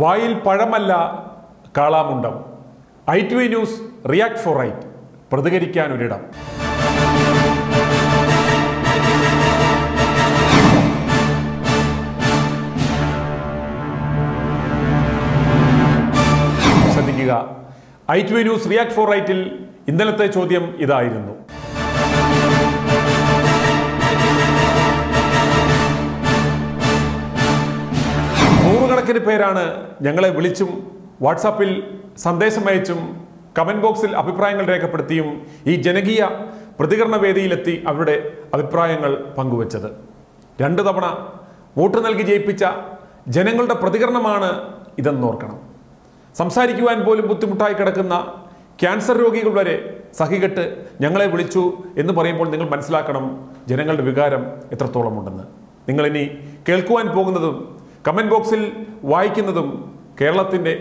വായിൽ പഴമല്ല കാളാമുണ്ടം. i2i news react for right, പ്രതികരിക്കാനൊരിടം. ശ്രദ്ധിക്കുക, i2i ന്യൂസ് റിയാക്ട് ഫോർ റൈറ്റിൽ ഇന്നലത്തെ ചോദ്യം ഇതായിരുന്നു. നൂറുകണക്കിന് പേരാണ് ഞങ്ങളെ വിളിച്ചും വാട്സാപ്പിൽ സന്ദേശം അയച്ചും കമന്റ് ബോക്സിൽ അഭിപ്രായങ്ങൾ രേഖപ്പെടുത്തിയും ഈ ജനകീയ പ്രതികരണ വേദിയിലെത്തി അവരുടെ അഭിപ്രായങ്ങൾ പങ്കുവച്ചത്. 2 തവണ വോട്ട് നൽകി ജയിപ്പിച്ച ജനങ്ങളുടെ പ്രതികരണമാണ് ഇതെന്നോർക്കണം. സംസാരിക്കുവാൻ പോലും ബുദ്ധിമുട്ടായി കിടക്കുന്ന ക്യാൻസർ രോഗികൾ വരെ സഹികെട്ട് ഞങ്ങളെ വിളിച്ചു എന്ന് പറയുമ്പോൾ നിങ്ങൾ മനസ്സിലാക്കണം ജനങ്ങളുടെ വികാരം എത്രത്തോളം ഉണ്ടെന്ന്. നിങ്ങളിനി കേൾക്കുവാൻ പോകുന്നതും കമൻറ്റ് ബോക്സിൽ വായിക്കുന്നതും കേരളത്തിൻ്റെ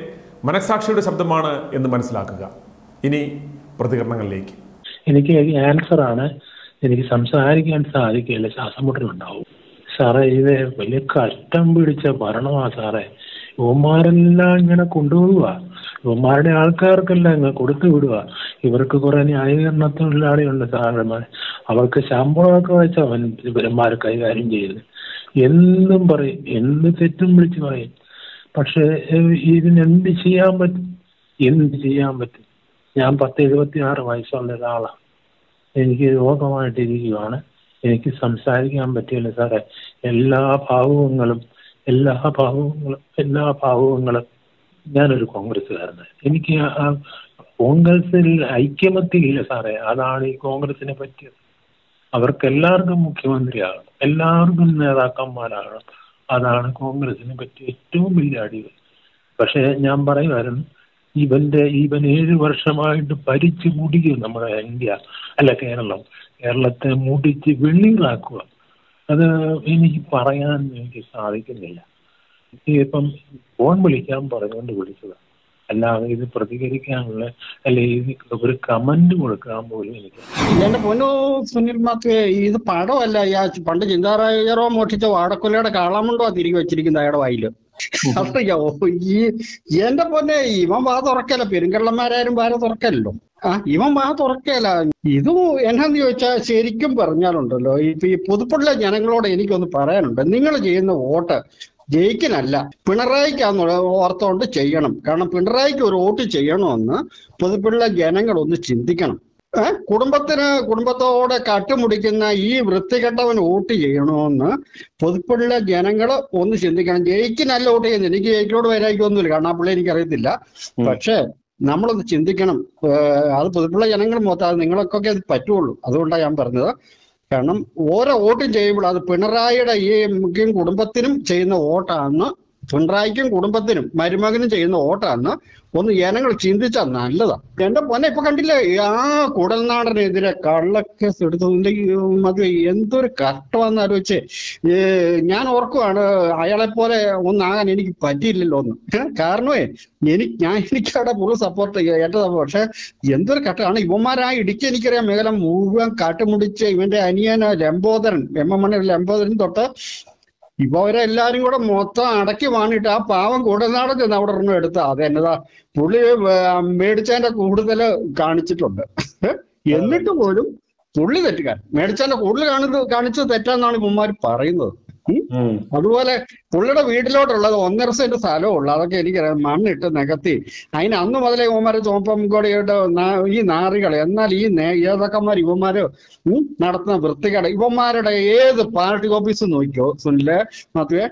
മനസാക്ഷിയുടെ ശബ്ദമാണ് എന്ന് മനസ്സിലാക്കുക. ഇനി പ്രതികരണങ്ങളിലേക്ക്. എനിക്ക് ക്യാൻസറാണ്, എനിക്ക് സംസാരിക്കാൻ സാധിക്കില്ല, ശ്വാസമുട്ടലുണ്ടാവും സാറേ, ഇത് വലിയ കഷ്ടം പിടിച്ച ഭരണമാ സാറേ, യുവന്മാരെല്ലാം ഇങ്ങനെ കൊണ്ടുപോവുക, യുവന്മാരുടെ ആൾക്കാർക്കെല്ലാം ഇങ്ങനെ കൊടുത്തു വിടുക, ഇവർക്ക് കുറേ ന്യായീകരണ തൊഴിലാളിയുണ്ട് സാറന്മാർ, അവർക്ക് ശമ്പളമൊക്കെ വെച്ചാൽ അവൻ ഇവരന്മാർ കൈകാര്യം ചെയ്യുന്നത്. എന്നും പറയും, എന്ത് തെറ്റും വിളിച്ച് പറയും. പക്ഷെ ഇതിനെന്ത് ചെയ്യാൻ പറ്റും? എന്ത് ചെയ്യാൻ പറ്റും? ഞാൻ 70-76 വയസ്സുള്ള ഒരാളാണ്, എനിക്ക് രോഗമായിട്ടിരിക്കുകയാണ്, എനിക്ക് സംസാരിക്കാൻ പറ്റില്ല സാറേ. എല്ലാ ഭാവുകങ്ങളും ഞാനൊരു കോൺഗ്രസ്സുകാരനാണ്, എനിക്ക് ആ കോൺഗ്രസിൽ ഐക്യമത്തിയില്ല സാറേ. അതാണ് ഈ കോൺഗ്രസിനെ പറ്റിയത്. അവർക്കെല്ലാവർക്കും മുഖ്യമന്ത്രിയാകണം, എല്ലാവർക്കും നേതാക്കന്മാരാകണം, അതാണ് കോൺഗ്രസിനെ പറ്റി ഏറ്റവും വലിയ അടിവ്. പക്ഷേ ഞാൻ പറയുമായിരുന്നു, ഇവൻ 7 വർഷമായിട്ട് ഭരിച്ചു മുടിക്കും നമ്മുടെ കേരളത്തെ മുടിച്ച് വെള്ളികളാക്കുക. അത് എനിക്ക് പറയാൻ എനിക്ക് സാധിക്കുന്നില്ല. ഇപ്പം ഫോൺ വിളിക്കാൻ പറഞ്ഞുകൊണ്ട് വിളിച്ചതാണ്, അല്ലാതെ ഇത് പ്രതികരിക്കാനുള്ള അല്ലെങ്കിൽ ഇത് ഒരു കമന്റ് കൊടുക്കാൻ പോലും എനിക്ക്. എന്റെ പൊന്നു സുനിൽ മാക്ക്, ഇത് പടമല്ല. പണ്ട് ചിന്താറായറോ മോഷിച്ച വാടക്കൊല്ലയുടെ കാളാമുണ്ടോ തിരികെ വെച്ചിരിക്കുന്ന അയാളുടെ വായില്. അറിയാവോ, എന്റെ പൊന്നെ ഇവൻ വാ തുറക്കല്ല, പെരുങ്കള്ളന്മാരും വാര തുറക്കല്ലോ, ഇവൻ വാ തുറക്കല. ഇതും എന്നാന്ന് ചോദിച്ചാൽ ശരിക്കും പറഞ്ഞാലുണ്ടല്ലോ, ഇപ്പൊ ഈ പുതുപ്പുള്ള ജനങ്ങളോട് എനിക്കൊന്ന് പറയാനുണ്ട്. നിങ്ങൾ ചെയ്യുന്ന വോട്ട് ജയിക്കാനല്ല, പിണറായിക്കാന്നുള്ള ഓർത്തുകൊണ്ട് ചെയ്യണം. കാരണം പിണറായിക്ക് ഒരു വോട്ട് ചെയ്യണമെന്ന് പൊതുപ്പിള്ള ജനങ്ങളൊന്ന് ചിന്തിക്കണം. കുടുംബത്തോടെ കട്ടുമുടിക്കുന്ന ഈ വൃത്തികെട്ടവന് വോട്ട് ചെയ്യണമെന്ന് പൊതുപ്പിള്ള ജനങ്ങൾ ഒന്ന് ചിന്തിക്കണം. ജയിക്കിനല്ല വോട്ട് ചെയ്യുന്നത്. എനിക്ക് ജയിക്കിനോട് വരായിക്കൊന്നുമില്ല, കാരണം ആ പിള്ളേ എനിക്കറിയത്തില്ല. പക്ഷെ നമ്മളൊന്ന് ചിന്തിക്കണം. അത് പൊതുപ്പിള്ള ജനങ്ങൾ മൊത്തം അത് നിങ്ങൾക്കൊക്കെ അത് പറ്റുള്ളൂ. അതുകൊണ്ടാണ് ഞാൻ പറഞ്ഞത്. കാരണം ഓരോ വോട്ടും ചെയ്യുമ്പോൾ അത് പിണറായിയുടെ ഈ കുടുംബത്തിനും ചെയ്യുന്ന വോട്ടാണെന്ന്, പിണറായിക്കും കുടുംബത്തിനും മരുമകനും ചെയ്യുന്ന വോട്ടാണെന്ന് ഒന്ന് ജനങ്ങൾ ചിന്തിച്ചാൽ നല്ലതാണ്. എന്റെ പൊന്നെ, ഇപ്പൊ കണ്ടില്ലേ കുടൽനാടനെതിരെ കള്ളക്കേസ് എടുത്തതിന്റെ മതി എന്തൊരു കഷ്ടമാണെന്ന് ആലോചിച്ച് ഞാൻ ഓർക്കുവാണ്. അയാളെ പോലെ ഒന്നാകാൻ എനിക്ക് പറ്റിയില്ലല്ലോ ഒന്ന്. കാരണമേ എനിക്ക് അവിടെ ഫുൾ സപ്പോർട്ട് ഏറ്റതാണ്. പക്ഷെ എന്തൊരു കഷ്ടമാണ് ഇവന്മാരാ ഇടിച്ച്. എനിക്കറിയാം, മേഖല മുഴുവൻ കാട്ടുമുടിച്ച് ഇവന്റെ അനിയൻ ലംബോദരൻ, ലംബോദരൻ തൊട്ട് ഇപ്പൊ അവരെല്ലാരും കൂടെ മൊത്തം അടക്കി വാങ്ങിയിട്ട് ആ പാവം കുടൽനാടൻ ചെന്ന് അവിടെ ഒന്നും എടുത്താ അതെന്നതാ പുള്ളി മേടിച്ചതിന്റെ കൂടുതൽ കാണിച്ചിട്ടുണ്ട്. എന്നിട്ട് പോലും പുള്ളി തെറ്റുകാരൻ മേടിച്ചതിന്റെ കൂടുതൽ കാണിച്ചത് തെറ്റാന്നാണ് ഇവന്മാർ പറയുന്നത്. അതുപോലെ പുള്ളിയുടെ വീട്ടിലോട്ടുള്ളത് 1.5 സെന്റ് സ്ഥലമുള്ള, അതൊക്കെ എനിക്കറിയാം, മണ്ണിട്ട് നികത്തി അതിന് അന്ന് മുതലേ ഇവന്മാരെ ചോപ്പംകോടിയായിട്ട് ഈ നാറികൾ. എന്നാൽ ഈ ഏതൊക്കെമാർ ഇവന്മാര് നടത്തുന്ന വൃത്തികേട്, ഇവന്മാരുടെ ഏത് പാർട്ടി ഓഫീസ് നോക്കിയോ സുനിലെ മാത്രമേ,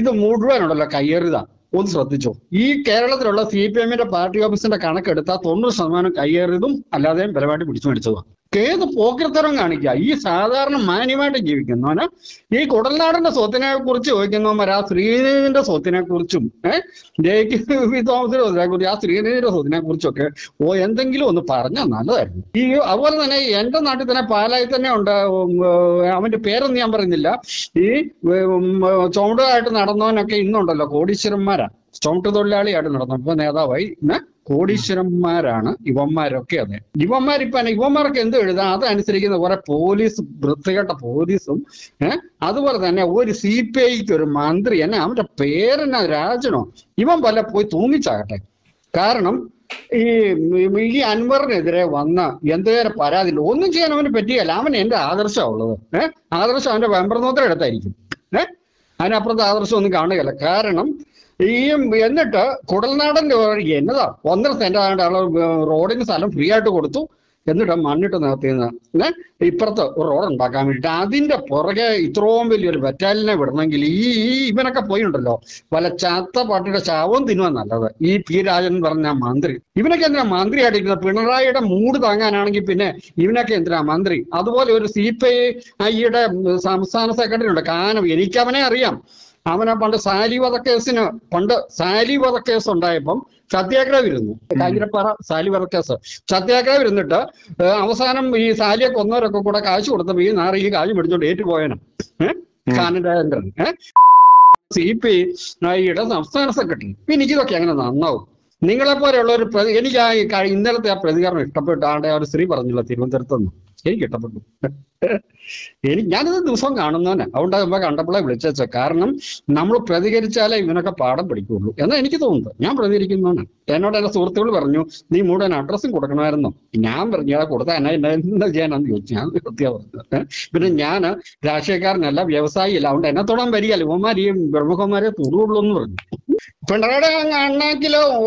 ഇത് മുഴുവനുണ്ടല്ലോ കയ്യേറിയതാ. ഒന്ന് ശ്രദ്ധിച്ചോ, ഈ കേരളത്തിലുള്ള CPM-ന്റെ പാർട്ടി ഓഫീസിന്റെ കണക്കെടുത്താൽ 90% കയ്യേറിയതും അല്ലാതെയും ബലമായിട്ട് പിടിച്ചു മേടിച്ചതാണ്. ഏത് പോക്കിത്തരം കാണിക്കുക ഈ സാധാരണ മാന്യമായിട്ട് ജീവിക്കുന്നവന്. ഈ കുടൽനാടിന്റെ സ്വത്തിനെ കുറിച്ച് ചോദിക്കുന്നവന്മാർ ആ ശ്രീനീതിന്റെ സ്വത്തിനെ കുറിച്ചും തോമസിന്റെ ആ ശ്രീനീതിന്റെ സ്വത്തിനെ കുറിച്ചൊക്കെ എന്തെങ്കിലും ഒന്ന് പറഞ്ഞാൽ നല്ലതായിരുന്നു. ഈ അതുപോലെ തന്നെ എന്റെ നാട്ടിൽ തന്നെ പാലായി തന്നെ ഉണ്ട്, അവന്റെ പേരൊന്നും ഞാൻ പറയുന്നില്ല, ഈ ചുമടുമായിട്ട് നടന്നവനൊക്കെ ഇന്നുണ്ടല്ലോ കോടീശ്വരന്മാരാണ്, ചുമട്ടുതൊഴിലാളിയായിട്ട് നടന്നു, ഇപ്പൊ നേതാവായി Kodishamarana, Ivamaraka. Ivamaripan, Ivamark and the other and taking over a police, Bruthiat of Odisum, eh? Otherwise, than a word sea pay to Mandri and I'm a pair and a rajano. Even Balaputumichata. Karnum, Anwar Nedrevana, Yender Paradil, only German Petit Alaman and the other show, eh? Others under Vamper, eh? And after the others on the Ganagala Karnum. Yenata, Kotalnadan or Yenada, Wonder Center and Road in Salam, Priya to Urtu, Yenata Mandit and Athena. Iperta, Road and Bakamita, in the Porga, Itrom will your battalion, even a point law, while a chata part of the Chavon, the one another, E. Pirajan Varna Mandri. Even a Kendra Mandri had a Pinari at a mood Tanganaki Pine, even a Kendra Mandri. Otherwise, you see pay, I eat a Samson second in the Khan of Yericavanarium. Amana Panda Sali was a case in a Panda Sali was a case on Diabum, Chatiagravirun, Kagrapara, Sali was a case. Chatiagravirunda, Avasanam is Sali Konora Kokotakashi or the Vinari Galimurdu eight Boyana. Eh? Canada and eh? CP, Nayeta Samsana Secretary. We need a Canada now. Ningalapa or any guy carrying there the president or three Barnilla. Any other do some Anana, out of Bacantabla, which is a carnum, number of predicate chala, even a part of Puriku. And then it is on Yampredikin. Cannot as a sort of vernu, the mood and addressing Kotakanarno. Yamber Yakota and I the Jan and Yuchan. But in Yana, Rashakar Nala, Yavasai, Lound, and Athodam Berialoma, Berbucomare, Purulun. Pendrada and Nakilo,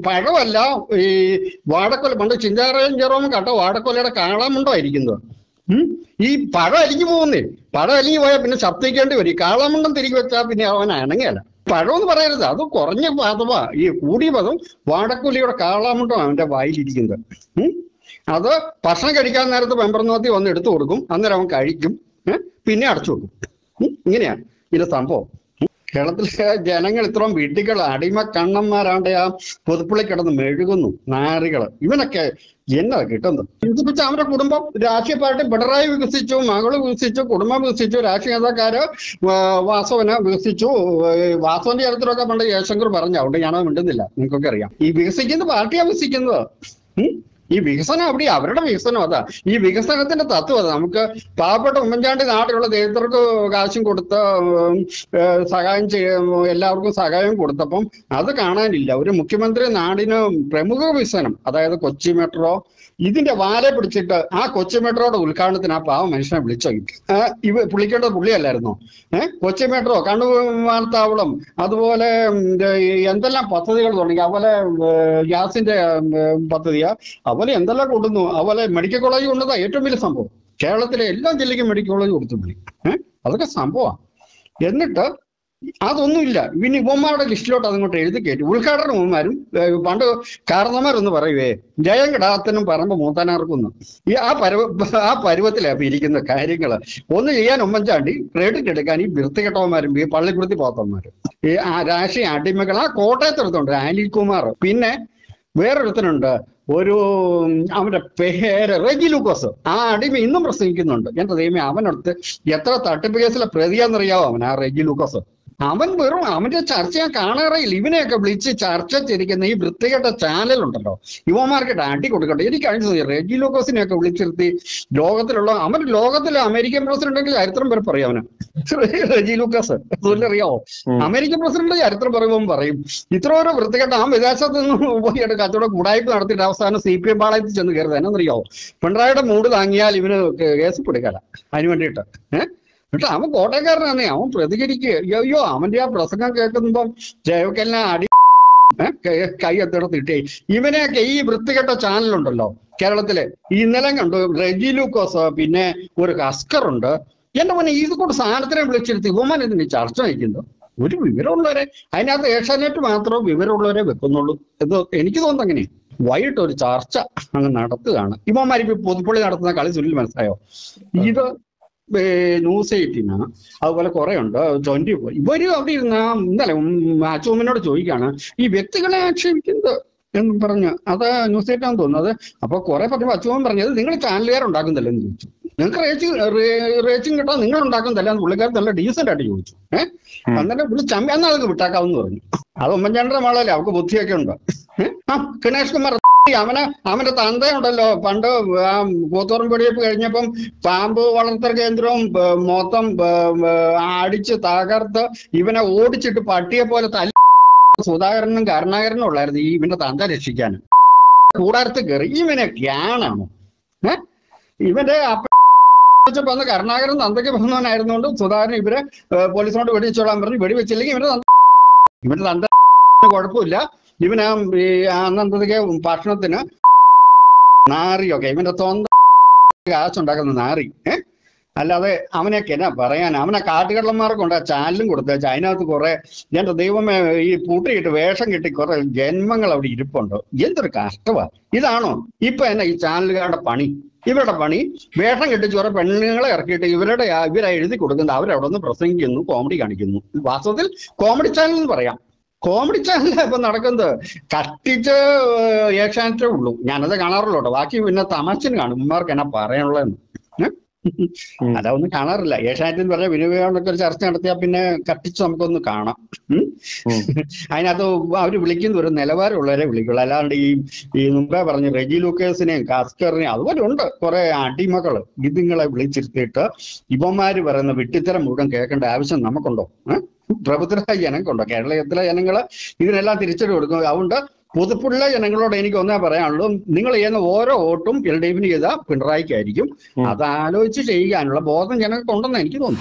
Padola, a watercolor Bandachinja and Jerome Cato, watercolor at Canada. He parallel only. Parallel, I have been a subsequent very column and the request up in our angle. Pardon the Vareza, the Corona Padova, if Woody Bazum, Wadakuli or Kalam and a wild eating them. Other Pasangarikan are the Vampernoti on the Turgum, and their own Karikum, Pinarchu. In a sample. Janangal from Vitical Adima Kanam around a Puthpulak at the Medigun, Narigal, even a Yena get on them. In the Pichamra Kudumba, the Ashi party, Butterai will sit you, Mangal will sit you, Kuduma will sit you, Ashi as a carrier, Vaso and will sit you, Vaso and the other drug under Yashangar Baranja, Yana Mundilla, in Kokaria. If we seek in the party, I will seek in the. This is an average reason. This is another tattoo. Papa to Manjant is out of the Etherco Gashin Kurta Sagan, Elago Sagan Kurtapum, other Kana and Ilauri, Mukimandre and Adina Premugo Visanum, other Kochi Metro. You think a Vale Pritchetta, a Kochi Metro, Ulkanapa, mentioned Blichak. You publicate a Bulia Lerno. Eh? Kochi Metro, Kandu Martavam, Adwale, the Yantala Pathadia, Yasin Pathadia. And the Lakuno, our medical college under the Etomil Sampo. Kerala, the medical college would be. Eh? Other Sampoa. Yenetta Adunilla, we need one more dislot on the gate. Vulcar, Pando, Karnama on the very way. Jayangatan and Parama Montana Kuna. Yeah, up I was in the Kairikala. Only Yan Manjandi, credit at a canny, built the Tomar and be public with the bottom. Rashi Antimacala, Kota, Andy Kumar, Pinne, where Rutanunda. I'm a pair of Regilucos. Ah, did we number sinking under? Yet they may have another Yatra Tartipes of Prezian Riavana Regilucos. Aman Buru, Amita Charcia, Kana, Livina, Kablichi, Charcha, Terikan, Britta at a channel under law. You market antique or any kinds of Regilucos in a Kablich, the dog of the law, Amad Log of the American President, Arthur Pariana. Regilucos, American President, Arthur Parimbarim. You throw a Britta down with that certain way at a Catholic Buddha. CP Balance and the Rio. Pandra moved to the Anga, even a guest put together. I knew it. Eh? But I'm a quarter and I own predicate. You are Amandia, Prasaka, Jayokana, Kaya 30. Even a Kay Britta channel under law. Kerala, in the Langan, Regilucos, Pine, Urkaskar under. Yet when he is good, Sandra and Blitchity woman in the charge. Would you be rolled? I know the excellent Matro, we were rolled. Any on the guinea. Why to charge and not of the Ghana? Even my people put it out of the college will Masayo. Either no Satina, I will correct the joint. Where do you have this now? Macho Minor Joyana. He basically actually in the other no Satan to another. About Korea for the Macho Maria, the English and Lear on Dagan the language. Encouraging raging at all England on the land will get the decent at you. Eh? And then a champion will take on. I don't remember. Ganesh Kumar. Amana Tanda, Pando, Motorbody, Pernapum, Pambo, Walter Gendrum, Motham, Adich, Tagartha, even a wood chit party for the Taliban, Sudar and Garnagar, or even the Tanda Chigan. Who are the even a piano? Even they are upon the Garnagar and the Kapan, I don't know, Sudar, police on the British or everybody, which is even under Gorpula. Even I'm the partner dinner. Nari, okay, even the ton gas on Daganari. Eh? I love Amanakena, Parayan, Amanak article mark on a child and go to the China to Korea. Then they may put it where some get a correct genmangal of the Pondo. Gender Castava. Is Ano, Ipan, a child got a punny. If it a punny, where some get your pending architect, even at a very good than the hour out on the processing in comedy and Vasadil, comedy channel Paria. Comedy channel happen Narkanda Katija Yakshant Yana Ganar Lodavaki win a Tamachin and Mark and a Paran. I don't the Kana like Yashantin where we were on the Karstan in a Katitsum on the Kana. I know how to blink in the Nelavar or Legalandi in Babarani Reggie Lucas in a Cascar. What under Korea Anti Makala giving a live bleacher theatre? Ibomari were in the Vititra Mudan Kak and Avison Namakondo. Prabhupada Yanakon, Kerala, Yanangala, even Ella Richard would go out with the Pudla Yananglo, any Gona, Paranum, Ningalayan war, Otum, Kildavini is up, Pinrai Kadium, Adalo, and Labos and Yanakon and Kilon.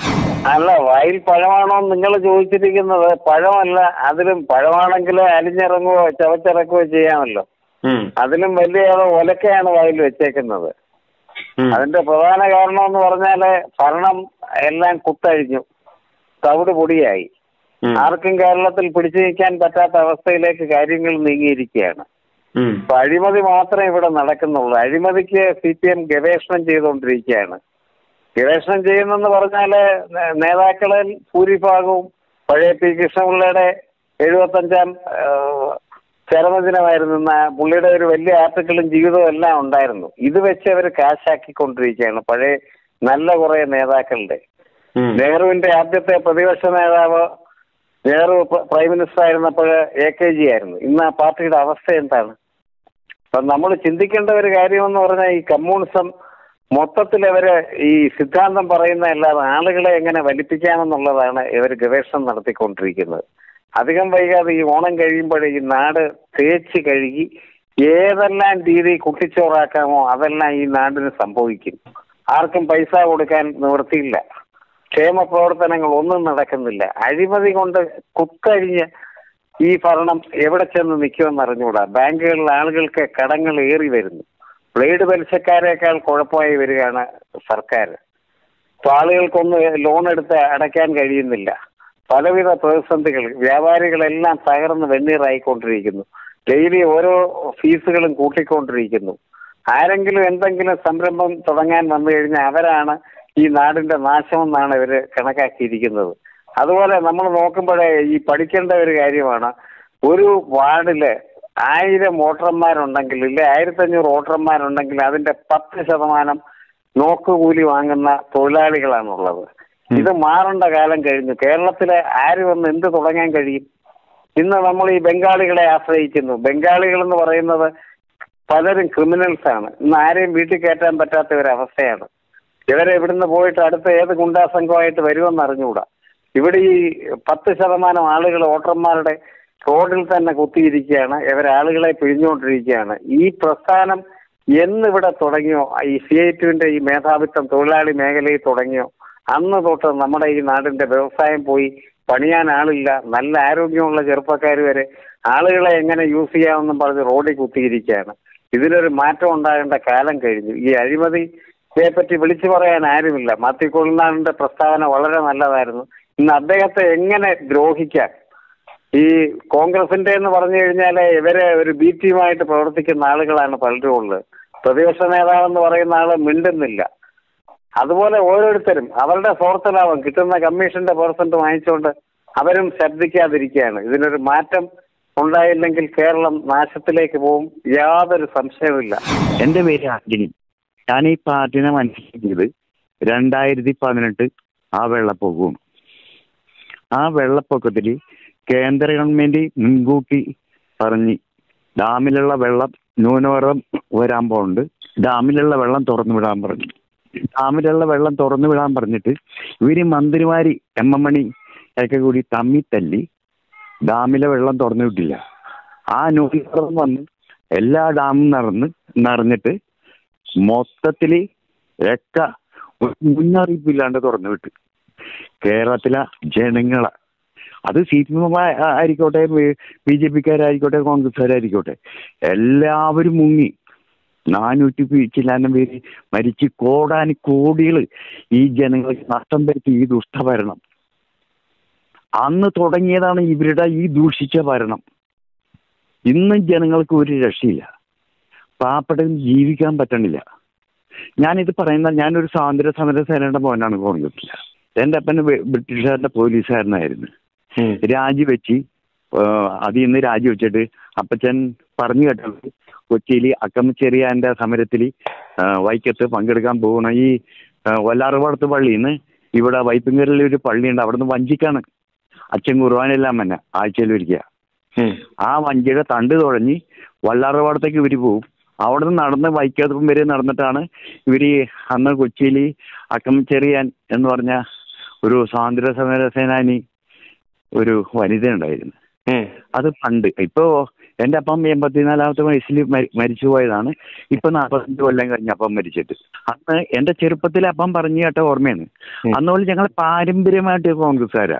I love while Padawan, Ningala Jovic in the Padawan, Adam Padawanangla, Adinarango, Chavacharako, Jamlo. Adam Valley or Volaka and Wild check another. And the Pavana Garnon, Varnale, Farnam, Airline Kutta. Podiai. Arking Garlatil Puddichi can Patata Avasta like a guiding Nigerian. Padima the Matra and Nakano, Idimaki, CPM, Gaveshman Jay on Trichana. Gaveshman Jay on the Varanale, Navakalan, Purifago, Padepi Kishamulade, Eduatanjam, Saramazina Irana, Buleda, Valley, Article in Judo and Laund Irano. Either whichever Kashaki country channel, Pade, Nalla or Navakal day. Nehru in the Abdata Padivasana, Nehru Prime Minister in the AKG, in the party of our same time. But Namu Chindikan, the Garion or a Kamun, some Mototilevera, Sitan and Parana, Alagala, and a Valipican and Lavana, every direction of the country. Adikam Vega, the one everybody in Nada, Chikari, Yeverland, Diri, Kukichoraka, other line in Nada Sampoiki. Arkham Paisa would can Northilla. Shame of Orthan and London Nakanilla. I didn't on the Kukka E. Farnam, Everton Nikion Maranuda, Bangal, Algal, Kadangal, Eriverin, played well Sakarakal, Kodapoi, Virana, Sarkar. Palil Kondo alone at the Adakan Gadinilla. Follow with a person, the Yavarical and Sagar and the Vendi Rai country. Daily Oro, physical and Kuti country. Irangle and Tangan, Sambram, Tavangan, Mamir, Avarana. He nodded the Marsham and Kanaka Kirikin. Otherwise, a number of walking by a particular Ariana. Uru Wardle, I did a motormar on Nangalilla, I did a new watermar on Nangalavin, a puppet of Manam, Noku Wangana, Tola Ligalano. Is a mar on the Galangar in the Kerala, I remember the Tolangari. In the family, Bengali Afraid, Bengali and the Varena, father and criminal son, Nairi, Viticat and Batata. Ever evident the boy tried to pay the Gunda Sango at the very one Maranuda. Every Patishaman, Allegal, Watermarde, Cordils and Nakuti Rigiana, every Allegal, Pino Rigiana. E. Prasanam, Yen the Veda Todagno, I see 20 Methabit and Tolari Magali Todagno, Anna Dota Namada in Adam, the Belsaim Pui, Panian Alila, Nalla Arugiola Jerpa Carriere, Allegal Engana UCA on the road Kuti Rigiana. Is it a matter on the Kalanka? Villichivara and Irivilla, Matikula and the Prastana, Valera and Lavarno. Nadega Engan Grohica. He Congress and Varnella, very BT might protect in Malagal and Paltrola. Pradesana and Varana Minden Milla. Otherwise, I ordered them. Avalda Fortana and Kitana commissioned the person to my shoulder. Averum Sabdika Virican. Is it a matam? Only Lincoln Kerala, Masatilic home, Yather Samsevilla. And the way did Any part in a man, Randai the Pavanate, Avelapogum. Avelapocati, Kandarion Mendi, Munguti, Parani, ഡാമിലുള്ള വെള്ളം ന്യൂനമർദ്ദം വരാൻ പോകുന്നുണ്ട്. ഡാമിലുള്ള വെള്ളം തുറന്നു വിടാൻ പറഞ്ഞു. ഡാമിലുള്ള വെള്ളം തുറന്നു വിടാൻ പറഞ്ഞിട്ട് ഇവര് മന്ത്രിമാര് എം എം മണി ഒക്കെ കൂടി തമ്മി തല്ലി ഡാമിലെ വെള്ളം തുറന്നു വിട്ടില്ല. ആ ന്യൂനമർദ്ദം വന്ന് എല്ലാ ഡാമും നിറഞ്ഞിട്ട് മൊത്തത്തില് ഒക്കെ മുന്നറിയിപ്പില്ലാണ്ട് തുറന്നു വിട്ടു കേരളത്തിലെ ജനങ്ങളെ. അത് സി പി എം ആയിക്കോട്ടെ, ബി ജെ പിക്കാരായിക്കോട്ടെ, കോൺഗ്രസ്സുകാരായിക്കോട്ടെ, എല്ലാവരും മുങ്ങി. 400 ചില്ലാനം പേര് മരിച്ച് കോടികൾ ഈ ജനങ്ങൾക്ക് നഷ്ടം വരുത്തി ഈ ദുഷ്ടഭരണം. അന്ന് തുടങ്ങിയതാണ് ഇവരുടെ ഈ ദൂഷിച്ച ഭരണം. ഇന്നും ജനങ്ങൾക്ക് ഒരു രക്ഷയില്ല. പാവപ്പെട്ടവൻ ജീവിക്കാൻ പറ്റണില്ല. ഞാനിത് പറയുന്ന, ഞാനൊരു സ്വാതന്ത്ര്യ സമര സേനയുടെ മോനാണ്. കോൺഗ്രസില്ല. എൻ്റെ അപ്പന് ബ്രിട്ടീഷുകാരുടെ പോലീസുകാരനായിരുന്നു. രാജിവെച്ച് അതിൽ നിന്ന് രാജിവെച്ചിട്ട് അപ്പച്ചൻ പറഞ്ഞു കേട്ടത് കൊച്ചിയിൽ അക്കമിച്ചെറിയാൻ്റെ സമരത്തിൽ വൈക്കത്ത് പങ്കെടുക്കാൻ പോകണം. ഈ വല്ലാറുപാടത്ത് പള്ളിയിൽ നിന്ന് ഇവിടെ വൈപ്പിങ്കറിൽ ഒരു പള്ളിയുണ്ട്, അവിടെ നിന്ന് വഞ്ചിക്കാണ് അച്ഛൻ കുർബാനെല്ലാം തന്നെ ആഴ്ചയിൽ ഒരിക്കുക. ആ വഞ്ചിയുടെ തണ്ട് തുഴഞ്ഞ് വല്ലാറുപാടത്തേക്ക് ഇവർ പോവും. അവിടെ നിന്ന് നടന്ന് വൈക്കത്തും വരെ നടന്നിട്ടാണ് ഇവർ അന്ന് കൊച്ചിയിൽ അക്കമിച്ചെറിയാൻ എന്ന് പറഞ്ഞ ഒരു സ്വാതന്ത്ര്യ സമര സേനാനി ഒരു വനിത ഉണ്ടായിരുന്നു. അത് പണ്ട്. ഇപ്പോ എൻ്റെ അപ്പം 84-ാമത്തെ വയസ്സിൽ മരിച്ചു പോയതാണ്. ഇപ്പൊ 45 കൊല്ലം കഴിഞ്ഞ അപ്പം മരിച്ചിട്ട്. അന്ന് എൻ്റെ ചെറുപ്പത്തിൽ അപ്പം പറഞ്ഞു കേട്ട ഓർമ്മയാണ്. അതുപോലെ ഞങ്ങൾ പാരമ്പര്യമായിട്ട് കോൺഗ്രസ്സുകാരാ.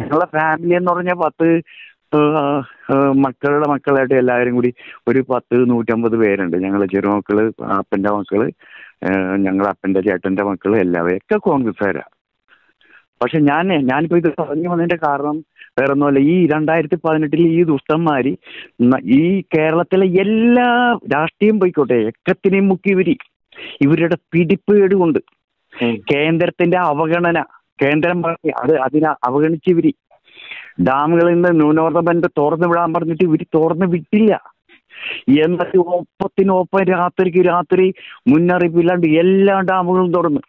ഞങ്ങളെ ഫാമിലി എന്ന് പറഞ്ഞാൽ 10 മക്കളുടെ മക്കളായിട്ട് എല്ലാവരും കൂടി ഒരു 100-150 പേരുണ്ട്. ഞങ്ങളെ ചെറുമക്കള്, അപ്പൻ്റെ മക്കള്, ഞങ്ങളെ അപ്പൻ്റെ ചേട്ടൻ്റെ മക്കള്, എല്ലാവരും ഒക്കെ കോൺഗ്രസ്സുകാരാ. പക്ഷെ ഞാനിപ്പോ ഇത് പറഞ്ഞു വന്നതിന്റെ കാരണം വേറെ ഒന്നുമല്ല. ഈ 2018 ഈ ദുഷ്ടന്മാര് ഈ കേരളത്തിലെ എല്ലാ രാഷ്ട്രീയം പോയിക്കോട്ടെ എക്കത്തിനെയും മുക്കി ഇവരുടെ പിടിപ്പേട് കൊണ്ട് കേന്ദ്രത്തിന്റെ അവഗണന, കേന്ദ്രം അതിനെ അവഗണിച്ച് ഇവര് ഡാമുകളിൽ നിന്ന് ന്യൂനമർദ്ദ ബന്ധം തുറന്നു വിടാൻ പറഞ്ഞിട്ട് ഇവര് തുറന്നു വിട്ടില്ല. എന്നിട്ട് ഒപ്പത്തിനൊപ്പം രാത്രിക്ക് മുന്നറിയിപ്പില്ലാണ്ട് എല്ലാ ഡാമുകളും തുറന്ന്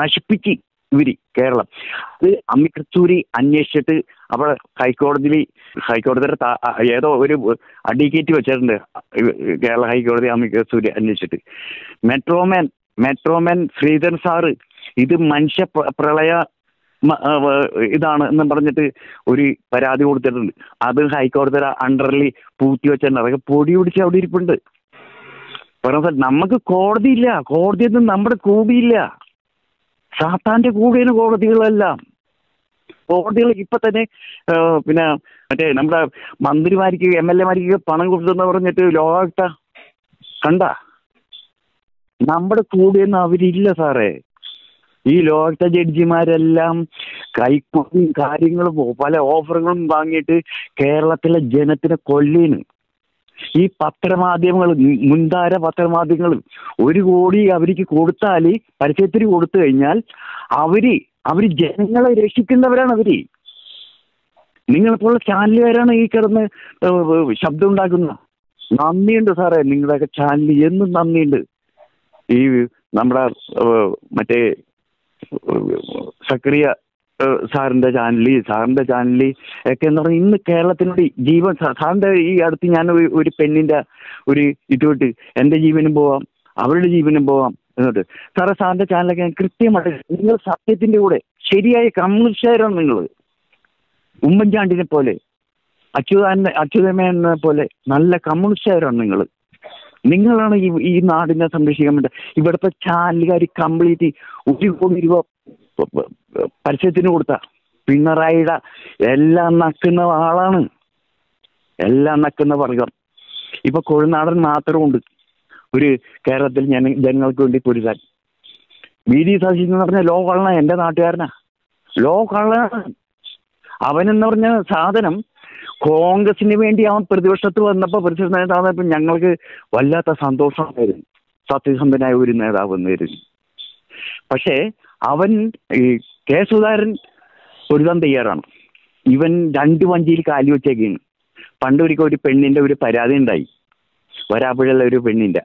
നശിപ്പിച്ച് ഇവര് കേരളം. അത് അമ്മിക്കച്ചൂരി അന്വേഷിച്ചിട്ട് അവിടെ ഹൈക്കോടതിയുടെ ഏതോ ഒരു അഡ്വക്കേറ്റ് വെച്ചിട്ടുണ്ട്. കേരള ഹൈക്കോടതി അമ്മിക്കച്ചൂരി അന്വേഷിച്ചിട്ട് മെട്രോമാൻ ശ്രീധരൻ സാറ് ഇത് മനുഷ്യ പ്രളയ ഇതാണ് എന്ന് പറഞ്ഞിട്ട് ഒരു പരാതി കൊടുത്തിട്ടുണ്ട്. അത് ഹൈക്കോടതിയുടെ അണ്ടറിൽ പൂത്തി വെച്ചിട്ടുണ്ട്. അതൊക്കെ പൊടി പിടിച്ച് അവിടെ ഇരിപ്പുണ്ട്. നമുക്ക് കോടതിയില്ല. കോടതിയൊന്നും നമ്മുടെ കൂടിയില്ല. സാത്താന്റെ കൂടെയാണ് കോടതികളെല്ലാം. കോടതികൾ ഇപ്പൊ തന്നെ പിന്നെ മറ്റേ നമ്മുടെ മന്ത്രിമാർക്ക് MLA മാർക്ക് പണം കൊടുത്തെന്ന് പറഞ്ഞിട്ട് ലോകത്തെ കണ്ട നമ്മുടെ കൂടെയൊന്നും അവരില്ല സാറേ. ഈ ലോകത്തെ ജഡ്ജിമാരെല്ലാം കൈക്കൂലി കാര്യങ്ങളും പല ഓഫറുകളും വാങ്ങിയിട്ട് കേരളത്തിലെ ജനത്തിനെ കൊല്ലേന്. ഈ പത്രമാധ്യമങ്ങൾ, മുൻധാര പത്രമാധ്യമങ്ങൾ 1 കോടി അവർക്ക് കൊടുത്താൽ, പരസ്യത്തിന് കൊടുത്തു കഴിഞ്ഞാൽ അവര് ജനങ്ങളെ രക്ഷിക്കുന്നവരാണ് അവര്. നിങ്ങളെപ്പോലുള്ള ചാനലുകാരാണ് ഈ കിടന്ന് ശബ്ദം ഉണ്ടാക്കുന്നത്. നന്ദിയുണ്ട് സാറേ നിങ്ങളുടെയൊക്കെ ചാനൽ, എന്നും നന്ദിയുണ്ട്. ഈ നമ്മുടെ മറ്റേ സക്രിയ സാറിന്റെ ചാനലി ഒക്കെ എന്ന് പറഞ്ഞാൽ ഇന്ന് കേരളത്തിനോട് ജീവൻ. സാറിന്റെ ഈ അടുത്ത് ഞാൻ ഒരു പെണ്ണിന്റെ ഒരു ഇതുവിട്ട് എന്റെ ജീവനും പോവാം അവരുടെ ജീവനും പോവാം എന്നിട്ട് സാറേ സാറിന്റെ ചാനലൊക്കെ ഞാൻ കൃത്യമായിട്ട്. നിങ്ങൾ സത്യത്തിന്റെ കൂടെ ശരിയായ കമ്മ്യൂണിസ്റ്റുകാരാണ്. നിങ്ങൾ ഉമ്മൻചാണ്ടിനെ പോലെ, അച്യുതമേനെ പോലെ നല്ല കമ്മ്യൂണിസ്റ്റുകാരാണ് നിങ്ങൾ. നിങ്ങളാണ് ഈ നാടിനെ സംരക്ഷിക്കാൻ വേണ്ട. ഇവിടുത്തെ ചാനലുകാർ കംപ്ലീറ്റ് 1 കോടി രൂപ പരസ്യത്തിന് കൊടുത്ത പിണറായിയുടെ എല്ലാം നക്കുന്ന ആളാണ്. എല്ലാം നക്കുന്ന വർഗം. ഇപ്പൊ കൊഴുനാടൻ മാത്രമുണ്ട് ഒരു കേരളത്തിൽ ജനങ്ങൾക്ക് വേണ്ടി പൊരുതാൻ. BD സതീശൻ എന്ന് പറഞ്ഞ ലോ കള്ളനാ. എൻ്റെ നാട്ടുകാരനാ, ലോ കള്ളനാണ് അവനെന്ന് പറഞ്ഞ സാധനം. കോൺഗ്രസിന് വേണ്ടി അവൻ പ്രതിപക്ഷത്ത് വന്നപ്പോൾ പ്രതിപക്ഷ ഞങ്ങൾക്ക് വല്ലാത്ത സന്തോഷമായിരുന്നു. സത്യസന്ധനായ ഒരു നേതാവ് എന്നായിരുന്നു. പക്ഷേ അവൻ ഈ K. സുധാകരൻ പൊരുതാൻ തയ്യാറാണ്. ഇവൻ 2 വഞ്ചിയിൽ കാലി വെച്ചേക്കാണ്. പണ്ടൊരിക്കൽ ഒരു പെണ്ണിന്റെ ഒരു പരാതി ഉണ്ടായി, വരാപ്പുഴയിലെ ഒരു പെണ്ണിന്റെ.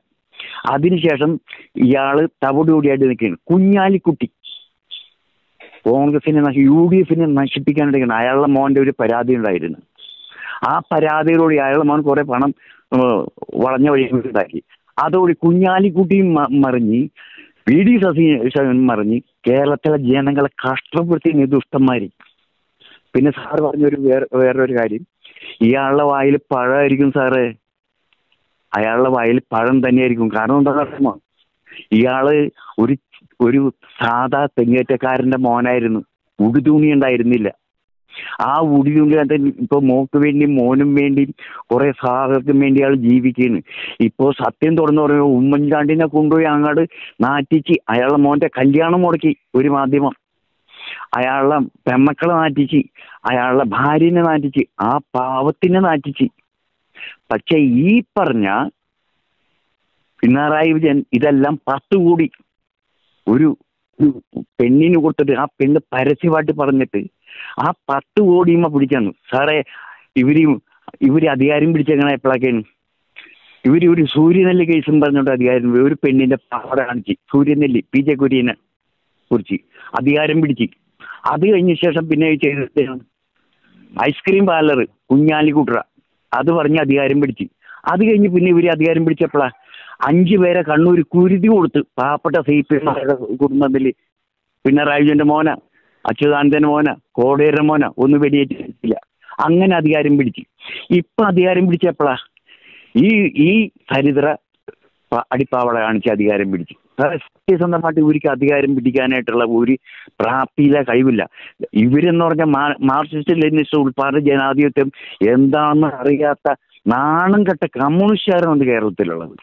അതിനുശേഷം ഇയാള് തവിടുകൂടിയായിട്ട് നിൽക്കുകയാണ്. കുഞ്ഞാലിക്കുട്ടി കോൺഗ്രസിനെ, UDFനെ നശിപ്പിക്കാൻ വേണ്ടിയാണ്. അയാളുടെ മോന്റെ ഒരു പരാതി ഉണ്ടായിരുന്നു. ആ പരാതിയിലൂടെ അയാൾ മോൻ കുറെ പണം വളഞ്ഞ വഴിയുണ്ടാക്കി. അതോടെ കുഞ്ഞാലിക്കുട്ടിയും മറിഞ്ഞ് വി ഡി ശശി മറിഞ്ഞ് കേരളത്തിലെ ജനങ്ങളെ കഷ്ടപ്പെടുത്തി നിതുഷ്ടമായിരിക്കും. പിന്നെ സാറ് പറഞ്ഞൊരു വേറൊരു കാര്യം, ഇയാളുടെ വായിൽ പഴമായിരിക്കും സാറേ, അയാളുടെ വായിൽ പഴം തന്നെയായിരിക്കും. കാരണം എന്താ പറയുമോ, ഇയാള് ഒരു സാധാ തെങ്ങേറ്റക്കാരന്റെ മോനായിരുന്നു, ഉടുതുണി ഉണ്ടായിരുന്നില്ല. ആ ഉടുതുണി ഇപ്പൊ മോക്ക് വേണ്ടിയും മോനും വേണ്ടിയും കുറെ സഹായത്തിനും വേണ്ടി അയാൾ ജീവിക്കുന്നു. ഇപ്പോ സത്യം തുറന്നു പറയുമ്പോൾ ഉമ്മൻചാണ്ടിനെ കൊണ്ടുപോയി അങ്ങോട്ട് നാറ്റിച്ച് അയാളുടെ മോന്റെ കല്യാണം മുടക്കി ഒരു മാധ്യമം, അയാളുടെ പെമ്മക്കളെ നാറ്റിച്ച്, അയാളുടെ ഭാര്യനെ നാറ്റിച്ച്, ആ പാവത്തിനെ നാറ്റിച്ച്. പക്ഷെ ഈ പറഞ്ഞ പിണറായി വിജയൻ ഇതെല്ലാം 10 കോടി ഒരു പെണ്ണിന് കൊടുത്തിട്ട് ആ പെണ്ണ് പരസ്യമായിട്ട് പറഞ്ഞിട്ട് ആ 10 കോടിയുമ്മ പിടിച്ചാണ് സാറേ. ഇവര് അധികാരം പിടിച്ചെങ്ങനെ എപ്പോഴൊക്കെയാണ് ഇവര് സൂര്യനെല്ലി കേസും പറഞ്ഞോണ്ട് അധികാരം ഒരു പെണ്ണിന്റെ പാവട കാണിച്ച് സൂര്യനെല്ലി പി ജെ കുര്യനെ കുറിച്ച് അധികാരം പിടിച്ച്. അത് കഴിഞ്ഞ ശേഷം പിന്നെ ചെയ്ത ഐസ്ക്രീം പാർലർ കുഞ്ഞാലിക്കുട്ടറ അത് പറഞ്ഞ് അധികാരം പിടിച്ച്. അത് കഴിഞ്ഞ് പിന്നെ ഇവര് അധികാരം പിടിച്ചപ്പോഴാ 5 പേരെ കണ്ണൂർ കുരുതി കൊടുത്ത് പാവപ്പെട്ട സി പി എമാരുടെ കുടുംബത്തിൽ പിണറായി വിജയന്റെ മോന, അച്യുതാനന്ദന്റെ മോന, കോടേരുടെ മോന ഒന്നും വെടിയേറ്റില്ല. അങ്ങനെ അധികാരം പിടിച്ച്. ഇപ്പൊ അധികാരം പിടിച്ചപ്പോഴാ ഈ ഹരിദ്ര അടിപ്പാവള കാണിച്ച് അധികാരം പിടിച്ച്. സത്യസന്ധമായിട്ട് ഇവർക്ക് അധികാരം പിടിക്കാനായിട്ടുള്ള ഒരു പ്രാപ്തിയില്ല, കഴിവില്ല. ഇവരെന്ന് പറഞ്ഞാൽ മാർക്സിസ്റ്റ് ലെനിനിസ്റ്റ് ഉൾപ്പെടെ ജനാധിപത്യം എന്താണെന്ന് അറിയാത്ത നാണം കെട്ട കമ്മ്യൂണിസ്റ്റുകാരാണ് കേരളത്തിലുള്ളത്.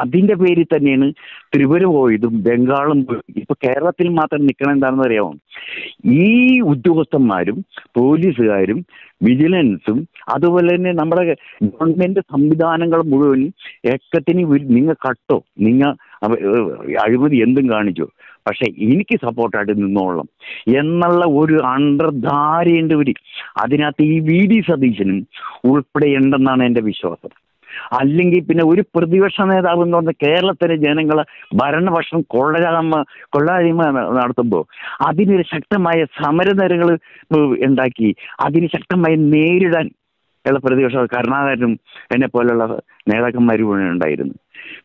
അതിന്റെ പേരിൽ തന്നെയാണ് ത്രിപുര പോയതും ബംഗാളും പോയതും. ഇപ്പൊ കേരളത്തിൽ മാത്രം നിൽക്കണം. എന്താണെന്ന് അറിയാമോ, ഈ ഉദ്യോഗസ്ഥന്മാരും പോലീസുകാരും വിജിലൻസും അതുപോലെ തന്നെ നമ്മുടെ ഗവൺമെന്റ് സംവിധാനങ്ങൾ മുഴുവൻ ഏക്കത്തിന് നിങ്ങൾ കട്ടോ, നിങ്ങൾ അഴിമതി എന്തും കാണിച്ചോ, പക്ഷെ എനിക്ക് സപ്പോർട്ടായിട്ട് നിന്നോളാം എന്നുള്ള ഒരു അണ്ടർധാരേണ്ടവര് അതിനകത്ത് ഈ വി ഡി സതീശനും ഉൾപ്പെടെയുണ്ടെന്നാണ് എൻ്റെ വിശ്വാസം. അല്ലെങ്കിൽ പിന്നെ ഒരു പ്രതിപക്ഷ നേതാവ് എന്ന് പറഞ്ഞ കേരളത്തിലെ ജനങ്ങളെ ഭരണപക്ഷം കൊള്ളായ്മ നടത്തുമ്പോൾ അതിനൊരു ശക്തമായ സമരനിരകൾ ഉണ്ടാക്കി അതിന് ശക്തമായി നേരിടാൻ ഉള്ള പ്രതിപക്ഷ കരുണാകരനും എന്നെ പോലെയുള്ള നേതാക്കന്മാരും ഉണ്ടായിരുന്നു.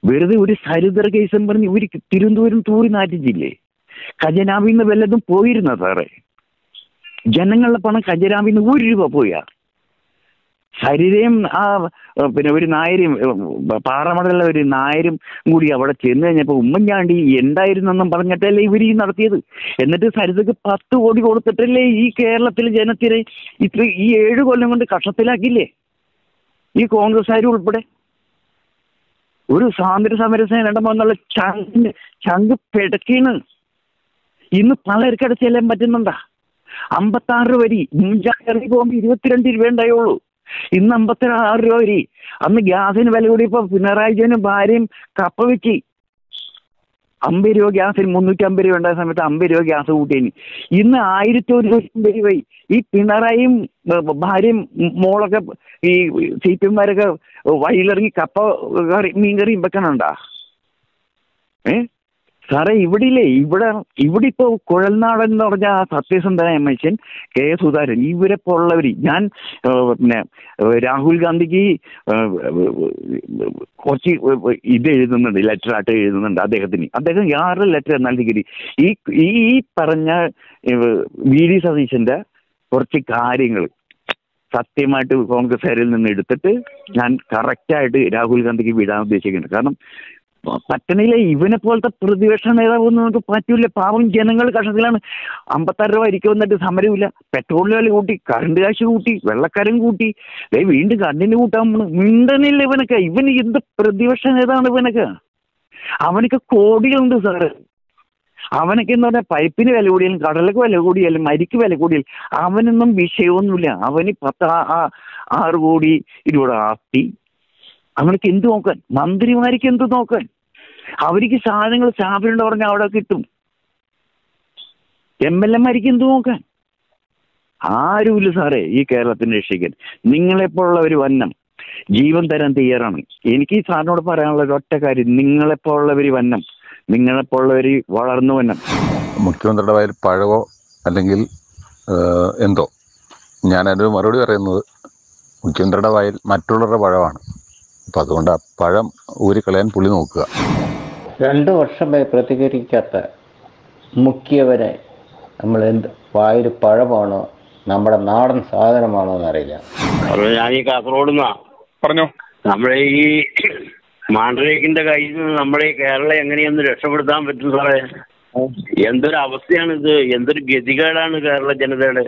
വെറുതെ ഒരു ഹരിതർ കേസം പറഞ്ഞ് ഇവർ തിരുവനന്തപുരം തൂറി നാറ്റിച്ചില്ലേ? ഖജനാവിൽ നിന്ന് വല്ലതും പോയിരുന്ന സാറേ? ജനങ്ങളുടെ പണം ഖജനാവിൽ നിന്ന് 1 രൂപ പോയാ? ഹരിതയും ആ പിന്നെ ഒരു നായരും പാറമടലുള്ള ഒരു നായരും കൂടി അവിടെ ചെന്ന് കഴിഞ്ഞപ്പോൾ ഉമ്മൻചാണ്ടി എന്തായിരുന്നെന്നും പറഞ്ഞിട്ടല്ലേ ഇവർ ഈ നടത്തിയത്. എന്നിട്ട് ഹരിതക്ക് 10 കോടി കൊടുത്തിട്ടല്ലേ ഈ കേരളത്തിലെ ജനത്തിനെ ഇത്ര ഈ 7 കൊല്ലം കൊണ്ട് കഷ്ടത്തിലാക്കില്ലേ ഈ കോൺഗ്രസ്സുകാരും ഉൾപ്പെടെ? ഒരു സ്വാതന്ത്ര്യ സമരസേന എന്നുള്ള ചങ്ക് പിടക്കീണ് ഇന്ന് പലർക്കടെ ചെല്ലാൻ പറ്റുന്നുണ്ടാ? 56 വരി മുൻചാണ്ടി പോകുമ്പോൾ 22 രൂപ ഉണ്ടായുള്ളൂ. ഇന്ന് 56 രൂപ വരി. അന്ന് ഗ്യാസിന് വില കൂടിയപ്പോ പിണറായി വിജയനും ഭാര്യയും കപ്പ വെച്ച് 50 രൂപ ഗ്യാസിന് 350 രൂപ ഉണ്ടായ സമയത്ത് 50 രൂപ ഗ്യാസ് കൂട്ടിയതിന് ഇന്ന് 1100 രൂപയായി. ഈ പിണറായിയും ഭാര്യയും മോളൊക്കെ ഈ സി പി എംമാരൊക്കെ വഴിയിലിറങ്ങി കപ്പ കറി മീൻകറിയും വെക്കണുണ്ടാ? സാറേ ഇവിടെ ഇപ്പോൾ കുഴൽനാടൻ എന്ന് പറഞ്ഞ ആ സത്യസന്ധനായ മനുഷ്യൻ കെ സുധാകരൻ ഇവരെ പോലുള്ളവർ ഞാൻ പിന്നെ രാഹുൽ ഗാന്ധിക്ക് കുറച്ച് ഇത് എഴുതുന്നുണ്ട്, ലെറ്ററായിട്ട് എഴുതുന്നുണ്ട് അദ്ദേഹത്തിന്. അദ്ദേഹം 6 ലെറ്റർ നൽകി ഈ പറഞ്ഞ വി ഡി സതീശന്റെ കുറച്ച് കാര്യങ്ങൾ സത്യമായിട്ട് കോൺഗ്രസ്സുകാരിൽ നിന്ന് എടുത്തിട്ട് ഞാൻ കറക്റ്റായിട്ട് രാഹുൽ ഗാന്ധിക്ക് വിടാൻ ഉദ്ദേശിക്കുന്നുണ്ട്. കാരണം പറ്റണില്ല, ഇവനെ പോലത്തെ പ്രതിപക്ഷ നേതാവൊന്നും നമുക്ക് പറ്റൂല. പാവം ജനങ്ങൾ കഷ്ടത്തിലാണ്. 56 രൂപ അരിക്കും വന്നിട്ട് സമരമില്ല. പെട്രോളിന് വില കൂട്ടി, കറണ്ട് കാശ് കൂട്ടി, വെള്ളക്കാരും കൂട്ടി, വീണ്ടും കറണ്ടിന് കൂട്ടാൻ മിണ്ടണില്ല ഇവനൊക്കെ. ഇവന് എന്ത് പ്രതിപക്ഷ നേതാവാണ് ഇവനൊക്കെ? അവനൊക്കെ കോടികളുണ്ട് സാറ്. അവനൊക്കെ എന്ന് പറഞ്ഞാൽ പൈപ്പിന് വില കൂടിയാലും കടലക്ക് വില കൂടിയാലും അരിക്ക് വില കൂടിയാലും അവനൊന്നും വിഷയമൊന്നുമില്ല. അവന് 6 കോടി 20 ആസ്തി. അവനക്ക് എന്ത് നോക്കാൻ? മന്ത്രിമാർക്ക് എന്ത് നോക്കാൻ? അവർക്ക് സാധനങ്ങൾ സ്ഥാപനം പറഞ്ഞാൽ അവിടെ കിട്ടും. MLA മാർക്ക് എന്ത് നോക്കാൻ? ആരുമില്ല സാറേ ഈ കേരളത്തിൻ്റെ രക്ഷിക്കാൻ. നിങ്ങളെപ്പോലുള്ള ഒരു വന്നം ജീവൻ തരാൻ തയ്യാറാണ്. എനിക്ക് ഈ സാറിനോട് പറയാനുള്ള ഒരു ഒറ്റ കാര്യം, നിങ്ങളെപ്പോലുള്ളവർ വന്നം, നിങ്ങളെപ്പോലുള്ളവർ വളർന്നു വന്നം. മുഖ്യമന്ത്രിയുടെ വായിൽ പഴവോ അല്ലെങ്കിൽ എന്തോ, ഞാനതിന് മറുപടി പറയുന്നത് മുഖ്യമന്ത്രിയുടെ വായിൽ മറ്റുള്ളവരുടെ പഴമാണ്. അപ്പം അതുകൊണ്ട് ആ പഴം ഊരിക്കളയാൻ പുളി നോക്കുക. 2 വർഷമായി പ്രതികരിക്കാത്ത മുഖ്യവരെ നമ്മൾ എന്ത് വായിൽ പഴമാണോ നമ്മുടെ നാടൻ സാധനമാണോ എന്നറിയില്ല. അപ്പോൾ ഞാൻ ഈ കാസർഗോഡുന്നാ പറഞ്ഞോ, നമ്മളെ ഈ മാണ്ഡ്രേക്കിന്റെ കയ്യിൽ നിന്ന് നമ്മളെ കേരളം എങ്ങനെയൊന്ന് രക്ഷപ്പെടുത്താൻ പറ്റും സാറേ? എന്തൊരു അവസ്ഥയാണിത്, എന്തൊരു ഗതികേടാണ് കേരള ജനതയുടെ.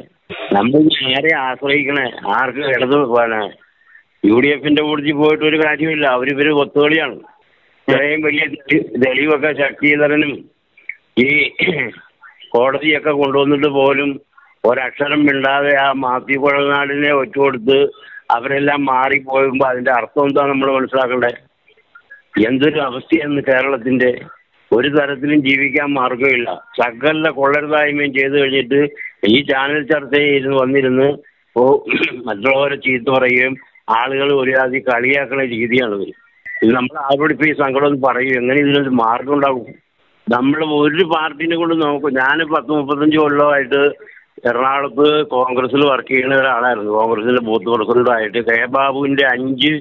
നമ്മൾ നേരെ ആശ്രയിക്കണേ ആർക്ക്? ഇടത് യുഡിഎഫിന്റെ കൂടി പോയിട്ട് ഒരു കാര്യമില്ല, അവരിവര് ഒത്തുകളിയാണ്. ഇത്രയും വലിയ തെളിവൊക്കെ ശക്തിധരനും ഈ കോടതിയൊക്കെ കൊണ്ടുവന്നിട്ട് പോലും ഒരക്ഷരം മിണ്ടാതെ ആ മാത്യു കുഴൽനാടിനെ ഒറ്റുകൊടുത്ത് അവരെല്ലാം മാറിപ്പോയുമ്പോൾ അതിന്റെ അർത്ഥം എന്താണ് നമ്മൾ മനസ്സിലാക്കണ്ടേ? എന്തൊരു അവസ്ഥയാണ് കേരളത്തിന്റെ. ഒരു തരത്തിലും ജീവിക്കാൻ മാർഗമില്ല. സകല കൊള്ളരുതായ്മയും ചെയ്തു കഴിഞ്ഞിട്ട് ഈ ചാനൽ ചർച്ചയിൽ വന്നിരുന്ന് മറ്റുള്ളവരെ ചീത്ത പറയുകയും ആളുകൾ ഒരു ജാതി കളിയാക്കുന്ന രീതിയാണിത്. ഇത് നമ്മൾ ആരോടിപ്പോൾ ഈ സങ്കടം ഒന്ന് പറയും, എങ്ങനെ ഇതിനൊരു മാർഗം ഉണ്ടാകും? നമ്മൾ ഒരു പാർട്ടിനെ കൊണ്ട് നോക്കും. ഞാൻ 10-35 കൊല്ലമായിട്ട് എറണാകുളത്ത് കോൺഗ്രസിൽ വർക്ക് ചെയ്യുന്ന ഒരാളായിരുന്നു. കോൺഗ്രസിന്റെ ബൂത്ത് പ്രസിഡന്റായിട്ട് കെ ബാബുവിന്റെ 5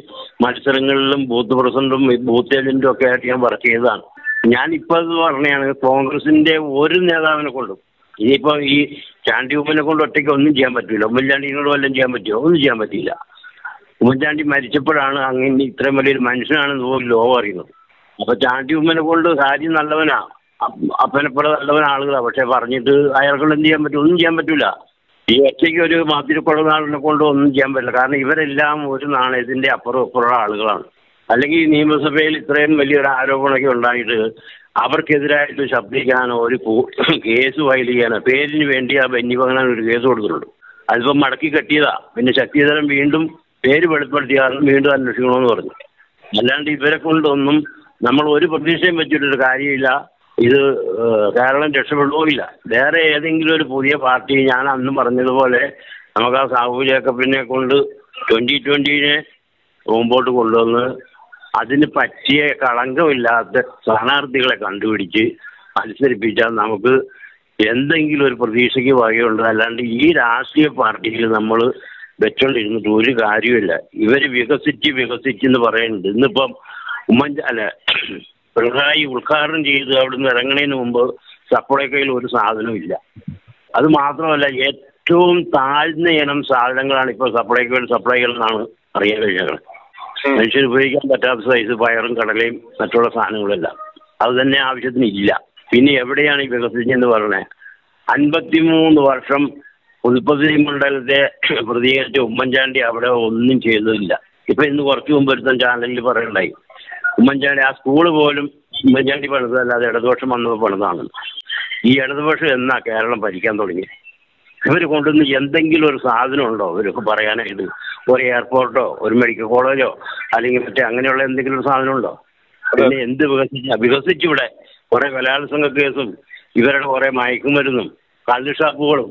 മത്സരങ്ങളിലും ബൂത്ത് പ്രസിഡന്റും ബൂത്ത് ഏജന്റും ഒക്കെ ആയിട്ട് ഞാൻ വർക്ക് ചെയ്തതാണ്. ഞാനിപ്പോൾ അത് പറഞ്ഞാണ്, കോൺഗ്രസിന്റെ ഒരു നേതാവിനെ കൊണ്ടും ഇനിയിപ്പോ ഈ ചാണ്ടിയുമ്മനെ കൊണ്ട് ഒറ്റയ്ക്ക് ഒന്നും ചെയ്യാൻ പറ്റില്ല. ഉമ്മൻചാണ്ടിനോട് വല്ലതും ചെയ്യാൻ പറ്റുമോ? ഒന്നും ചെയ്യാൻ പറ്റില്ല. ഉമ്മൻചാണ്ടി മരിച്ചപ്പോഴാണ് അങ്ങനെ ഇത്രയും വലിയൊരു മനുഷ്യനാണെന്ന് പോലും ലോകം അറിയുന്നത്. അപ്പൊ ചാണ്ടിയുമ്മനെ കൊണ്ട് കാര്യം നല്ലവനാ, അപ്പനപ്പുറം നല്ലവനാ ആളുകളാണ്. പക്ഷെ പറഞ്ഞിട്ട് അയാൾക്കൊണ്ട് എന്ത് ചെയ്യാൻ പറ്റും? ഒന്നും ചെയ്യാൻ പറ്റൂല. ഈ ഒറ്റയ്ക്ക് ഒരു മാതിരിക്കുള്ളതിനെ കൊണ്ട് ഒന്നും ചെയ്യാൻ പറ്റില്ല. കാരണം ഇവരെല്ലാം ഒരു നാണയത്തിന്റെ അപ്പുറം ഇപ്പുറമുള്ള ആളുകളാണ്. അല്ലെങ്കിൽ നിയമസഭയിൽ ഇത്രയും വലിയൊരു ആരോപണമൊക്കെ ഉണ്ടായിട്ട് അവർക്കെതിരായിട്ട് ശബ്ദിക്കാനോ ഒരു കേസ് ഫയൽ ചെയ്യാനോ പേരിന് വേണ്ടി ആ ബെന്നിപകനാൻ ഒരു കേസ് കൊടുത്തിട്ടുണ്ട്. അതിപ്പം മടക്കി കെട്ടിയതാ. പിന്നെ ശക്തിധരൻ വീണ്ടും പേര് വെളിപ്പെടുത്തിയ കാരണം വീണ്ടും അന്വേഷിക്കണമെന്ന് പറഞ്ഞു. അല്ലാണ്ട് ഇവരെ കൊണ്ടൊന്നും നമ്മൾ ഒരു പ്രതീക്ഷയും വെച്ചിട്ടൊരു കാര്യമില്ല. ഇത് കേരളം രക്ഷപ്പെടുകയില്ല. വേറെ ഏതെങ്കിലും ഒരു പുതിയ പാർട്ടി, ഞാൻ അന്ന് പറഞ്ഞതുപോലെ നമുക്ക് ആ സാഹു ജേക്കബിനെ കൊണ്ട് 2020-നെ മുമ്പോട്ട് കൊണ്ടുവന്ന് അതിന് പറ്റിയ കളങ്കമില്ലാത്ത സ്ഥാനാർത്ഥികളെ കണ്ടുപിടിച്ച് മത്സരിപ്പിച്ചാൽ നമുക്ക് എന്തെങ്കിലും ഒരു പ്രതീക്ഷയ്ക്ക് വകയുണ്ട്. അല്ലാണ്ട് ഈ രാഷ്ട്രീയ പാർട്ടിയിൽ നമ്മൾ വെച്ചോണ്ടിരുന്നിട്ട് ഒരു കാര്യമില്ല. ഇവർ വികസിച്ചെന്ന് പറയുന്നുണ്ട്. ഇന്നിപ്പം പിണറായി ഉദ്ഘാടനം ചെയ്ത് അവിടുന്ന് ഇറങ്ങുന്നതിന് മുമ്പ് സപ്ലൈക്കോയിൽ ഒരു സാധനവും ഇല്ല. അത് മാത്രമല്ല, ഏറ്റവും താഴ്ന്ന ഇനം സാധനങ്ങളാണ് ഇപ്പോൾ സപ്ലൈക്കോയിൽ എന്നാണ് അറിയാൻ കഴിഞ്ഞത്. മനുഷ്യന് ഉപയോഗിക്കാൻ പറ്റാത്ത സൈസ് പയറും കടലയും മറ്റുള്ള സാധനങ്ങളെല്ലാം അത് തന്നെ ആവശ്യത്തിന് ഇല്ല. പിന്നെ എവിടെയാണ് ഈ വികസിച്ചെന്ന് പറഞ്ഞത്? 53 വർഷം പുതുപ്പതി മണ്ഡലത്തെ പ്രതികരിച്ച് ഉമ്മൻചാണ്ടി അവിടെ ഒന്നും ചെയ്തതില്ല. ഇപ്പൊ ഇന്ന് കുറച്ചു മുമ്പ് ഒരുത്തൻ ചാനലിൽ പറയണ്ടായി, ഉമ്മൻചാണ്ടി ആ സ്കൂള് പോലും ഉമ്മൻചാണ്ടി പണിതല്ലാതെ ഇടതുപക്ഷം വന്നത് പണിതാണെന്ന്. ഈ ഇടതുപക്ഷം എന്നാ കേരളം ഭരിക്കാൻ തുടങ്ങി? ഇവർ കൊണ്ടുവന്ന് എന്തെങ്കിലും ഒരു സാധനം ഉണ്ടോ ഇവരൊക്കെ പറയാനായിട്ട്? ഒരു എയർപോർട്ടോ ഒരു മെഡിക്കൽ കോളേജോ അല്ലെങ്കിൽ മറ്റേ അങ്ങനെയുള്ള എന്തെങ്കിലും ഒരു സാധനം ഉണ്ടോ? പിന്നെ എന്ത് വികസിച്ചിവിടെ? കുറെ കലാത്സംഗ കേസും ഇവരുടെ കുറെ മയക്കുമരുന്നും കള്ള് ഷാപ്പുകളും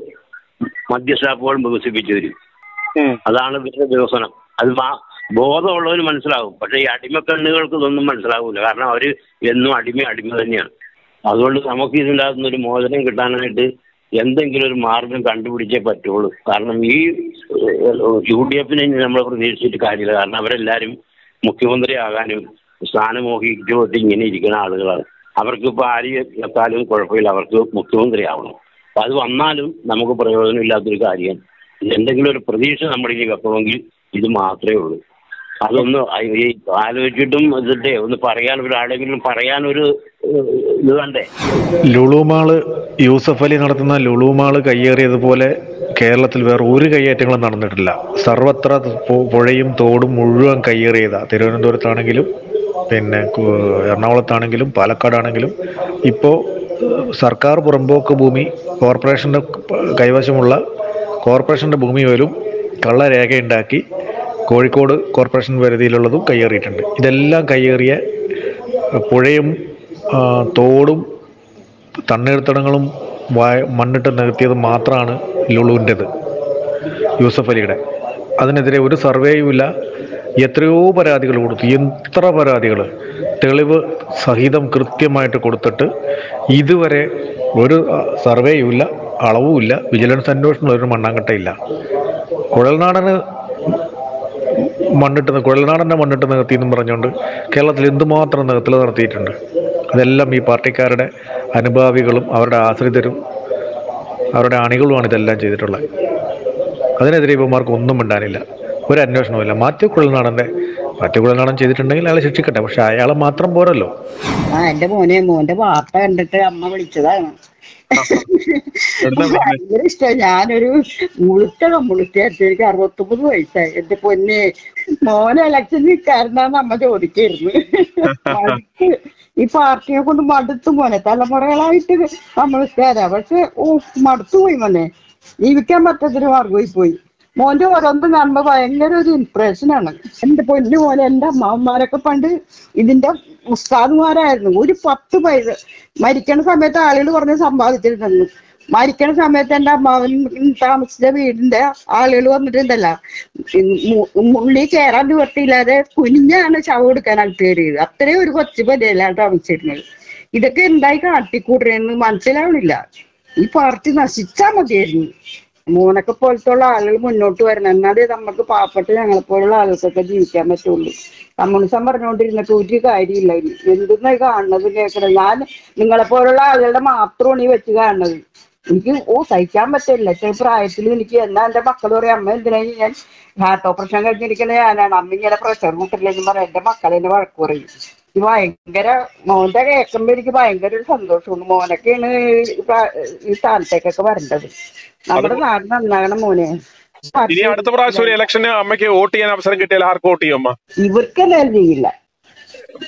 മദ്യ ഷാപ്പുകളും വികസിപ്പിച്ചു വരും. അതാണ് ഇവരുടെ വികസനം. അത് ബോധമുള്ളവന് മനസ്സിലാകും. പക്ഷേ ഈ അടിമക്കണ്ണുകൾക്ക് ഇതൊന്നും മനസ്സിലാവില്ല. കാരണം അവർ എന്നും അടിമ തന്നെയാണ്. അതുകൊണ്ട് നമുക്ക് ഇതിൻ്റെ അകത്തുനിന്നൊരു മോചനം കിട്ടാനായിട്ട് എന്തെങ്കിലും ഒരു മാർഗം കണ്ടുപിടിച്ചേ പറ്റുള്ളൂ. കാരണം ഈ UDF-നെ നമ്മൾ പ്രതീക്ഷിച്ചിട്ട് കാര്യമില്ല. കാരണം അവരെല്ലാവരും മുഖ്യമന്ത്രിയാകാനും സ്ഥാനമോഹിച്ചുകൊണ്ട് ഇങ്ങനെ ഇരിക്കുന്ന ആളുകളാണ്. അവർക്ക് ഇപ്പോൾ ആരെക്കാലും കുഴപ്പമില്ല, അവർക്ക് മുഖ്യമന്ത്രിയാവണം. അപ്പം അത് വന്നാലും നമുക്ക് പ്രയോജനമില്ലാത്തൊരു കാര്യം. എന്തെങ്കിലും ഒരു പ്രതീക്ഷ നമ്മുടെ ഇനി വെക്കണമെങ്കിൽ ഇത് മാത്രമേ ഉള്ളൂ. അതൊന്ന് ആലോചിച്ചിട്ടും ഇതിന്റെ ഒന്ന് പറയാൻ ഒരാളെങ്കിലും പറയാനൊരു ഇത് വേണ്ടേ? ലുളുമാള് യൂസഫ് അലി നടത്തുന്ന ലുളുമാള് കയ്യേറിയതുപോലെ കേരളത്തിൽ വേറെ ഒരു കയ്യേറ്റങ്ങളും നടന്നിട്ടില്ല. സർവത്ര പുഴയും തോടും മുഴുവൻ കയ്യേറിയതാണ്. തിരുവനന്തപുരത്താണെങ്കിലും പിന്നെ എറണാകുളത്താണെങ്കിലും പാലക്കാടാണെങ്കിലും ഇപ്പോൾ സർക്കാർ പുറമ്പോക്ക് ഭൂമി കോർപ്പറേഷൻ്റെ കൈവശമുള്ള കോർപ്പറേഷൻ്റെ ഭൂമി വരും കള്ളരേഖയുണ്ടാക്കി കോഴിക്കോട് കോർപ്പറേഷൻ പരിധിയിലുള്ളതും കയ്യേറിയിട്ടുണ്ട്. ഇതെല്ലാം കയ്യേറിയ പുഴയും തോടും തണ്ണീർത്തടങ്ങളും മണ്ണിട്ട് നികത്തിയത് മാത്രമാണ് ലുളുവിൻ്റേത്, യൂസഫ് അലിയുടെ. അതിനെതിരെ ഒരു സർവേയും ഇല്ല. എത്രയോ പരാതികൾ കൊടുത്തു, എത്ര പരാതികൾ തെളിവ് സഹിതം കൃത്യമായിട്ട് കൊടുത്തിട്ട് ഇതുവരെ ഒരു സർവേയും ഇല്ല, അളവുമില്ല, വിജിലൻസ് അന്വേഷണം ഒരു മണ്ണാങ്കട്ടയില്ല. കുഴൽനാടന് മണ്ണിട്ടുന്ന കുഴൽനാടൻ്റെ മണ്ണിട്ടുന്ന കത്തി എന്നും പറഞ്ഞുകൊണ്ട് കേരളത്തിൽ എന്തുമാത്രം നികത്തിൽ നടത്തിയിട്ടുണ്ട്. അതെല്ലാം ഈ പാർട്ടിക്കാരുടെ അനുഭാവികളും അവരുടെ ആശ്രിതരും അവരുടെ അണികളുമാണ് ഇതെല്ലാം ചെയ്തിട്ടുള്ളത്. അതിനെതിരെ ഇവന്മാർക്ക് ഒന്നും ഉണ്ടാനില്ല, ഒരു അന്വേഷണവുമില്ല. മാത്യു കുഴൽനാടൻ ചെയ്തിട്ടുണ്ടെങ്കിൽ അയാളെ ശിക്ഷിക്കട്ടെ, പക്ഷെ അയാളെ മാത്രം പോരല്ലോ. എന്റെ മോന്റെ വാർത്ത കണ്ടിട്ട് അമ്മ വിളിച്ചതാണ്. ഭയങ്കര ഇഷ്ടമായി. ഞാനൊരു മുഴുത്തരത്തിലേക്ക് 69 വയസ്സായി. എന്റെ പൊന്നെ മോനെ ഇലക്ഷൻ നിൽക്കാരനാന്ന് അമ്മ ചോദിക്കായിരുന്നു. ഈ പാർട്ടിയെ കൊണ്ട് മടുത്തു മോനെ, തലമുറകളായിട്ട് നമ്മൾ തരാം, പക്ഷെ ഓ മടുത്തുപോയി മോനെ, ജീവിക്കാൻ പറ്റാത്തൊരു മാർഗമായി പോയി. മോന്റെ ഓരോന്നും കാണുമ്പോ ഭയങ്കര ഒരു ഇൻസ്പിറേഷനാണ്. എന്റെ പൊന്നു പോലെ എന്റെ അമ്മാവന്മാരൊക്കെ പണ്ട് ഇതിന്റെ ഉസ്താദുമാരായിരുന്നു. ഒരു 10 പൈസ മരിക്കണ സമയത്ത് ആളുകൾ പറഞ്ഞ് സമ്പാദിച്ചിട്ടുണ്ടെന്ന്. മരിക്കണ സമയത്ത് എന്റെ അമ്മാവൻ താമസിച്ച വീടിന്റെ ആളുകൾ വന്നിട്ടുണ്ടല്ല, ഉള്ളി കയറാൻ നിവർത്തിയില്ലാതെ കുഞ്ഞാണ് ശവം എടുക്കാൻ ആൾക്കാരിയത്. അത്രയും ഒരു കൊച്ചു പതിലാണ് താമസിച്ചിരുന്നത്. ഇതൊക്കെ എന്തായി കാട്ടിക്കൂട്ടണെന്ന് മനസ്സിലാവണില്ല. ഈ പാർട്ടി നശിച്ചാൽ മതിയായിരുന്നു. മോനൊക്കെ പോലത്തുള്ള ആളുകൾ മുന്നോട്ട് വരണം, എന്നാലേ നമുക്ക് പാവപ്പെട്ട് ഞങ്ങളെപ്പോലുള്ള ആളുകൾക്കൊക്കെ ജീവിക്കാൻ പറ്റുള്ളൂ. കമ്മ്യൂണിസം പറഞ്ഞുകൊണ്ടിരുന്നിട്ട് ഒരു കാര്യമില്ല. എന്തെന്നായി കാണുന്നത് കേൾക്കണം. ഞാൻ നിങ്ങളെപ്പോലുള്ള ആളുകളുടെ മാത്രമാണ് ഈ വെച്ച് കാണുന്നത്. എനിക്ക് സഹിക്കാൻ പറ്റില്ല. പക്ഷേ പ്രായത്തിൽ എനിക്ക് എന്നാ എന്റെ മക്കൾ പറയാം, അമ്മ എന്തിനായി ഞാൻ ഹാർട്ട് ഓപ്പറേഷൻ കഴിഞ്ഞിരിക്കണേ, ഞാനാണ് അമ്മ ഇങ്ങനെ പ്രഷർ കൂട്ടില്ലെന്ന് പറയാം. എന്റെ മക്കളെന്നെ വഴക്ക് പറയും. ഭയങ്കര മോന്റെ കേൾക്കുമ്പോ എനിക്ക് ഭയങ്കര ഒരു സന്തോഷമാണ്. മോനൊക്കെയാണ് ഈ സ്ഥാനത്തേക്കൊക്കെ വരേണ്ടത്. നമ്മുടെ നാട് നന്നാകണം മോനെ. അടുത്ത പ്രാവശ്യം ഇലക്ഷന് അമ്മയ്ക്ക് വോട്ട് ചെയ്യാൻ അവസരം കിട്ടിയാൽ ആർക്ക് വോട്ട് ചെയ്യും? ഇവർക്കെന്തായാലും ചെയ്യില്ല.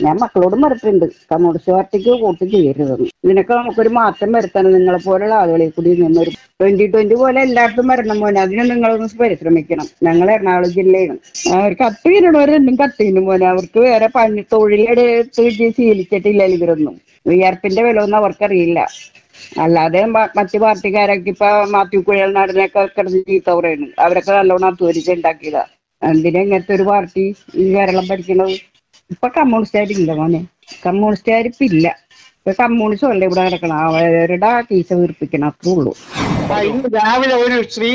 ഞാൻ മക്കളോട് മറപ്പുണ്ട്, കമ്മ്യൂണിസ്റ്റ് പാർട്ടിക്ക് വോട്ട് ചെയ്യരുതെന്ന്. ഇതിനൊക്കെ നമുക്കൊരു മാറ്റം വരുത്തണം. നിങ്ങളെ പോലെയുള്ള ആളുകളിൽ കൂടി നിന്ന് 2020 പോലെ എല്ലായിടത്തും വരണം മോനെ. അതിന് നിങ്ങളൊന്ന് പരിശ്രമിക്കണം. ഞങ്ങൾ എറണാകുളം ജില്ലയാണ്. അവർ കത്തിയിടണവർ രണ്ടും കത്തിയിനും മോനെ. അവർക്ക് വേറെ പണി തൊഴിലെടുത്ത് ശീലിച്ചിട്ടില്ല. ഇവരൊന്നും വിയർപ്പിന്റെ വില ഒന്നും അവർക്കറിയില്ല. അല്ലാതെ മറ്റു പാർട്ടിക്കാരൊക്കെ ഇപ്പൊ മാത്യു കുഴൽനാടനൊക്കെ കിടന്ന് ചീത്ത പറയുന്നു. അവരൊക്കെ നല്ലോണം അധ്വാനിച്ചുണ്ടാക്കിയതാ. എന്തിനാ ഇങ്ങനത്തെ ഒരു പാർട്ടി ഈ കേരളം ഭരിക്കണത്? ഇപ്പൊ കമ്മ്യൂണിസ്റ്റുകാരില്ല മോനെ, കമ്മ്യൂണിസ്റ്റുകാരിപ്പില്ല. ഇപ്പൊ കമ്മ്യൂണിസ്റ്റ് അല്ല ഇവിടെ കിടക്കണം, അവരുടെ കീശ വീർപ്പിക്കണം, അത്രേ ഉള്ളൂ. ഇന്ന് രാവിലെ ഒരു സ്ത്രീ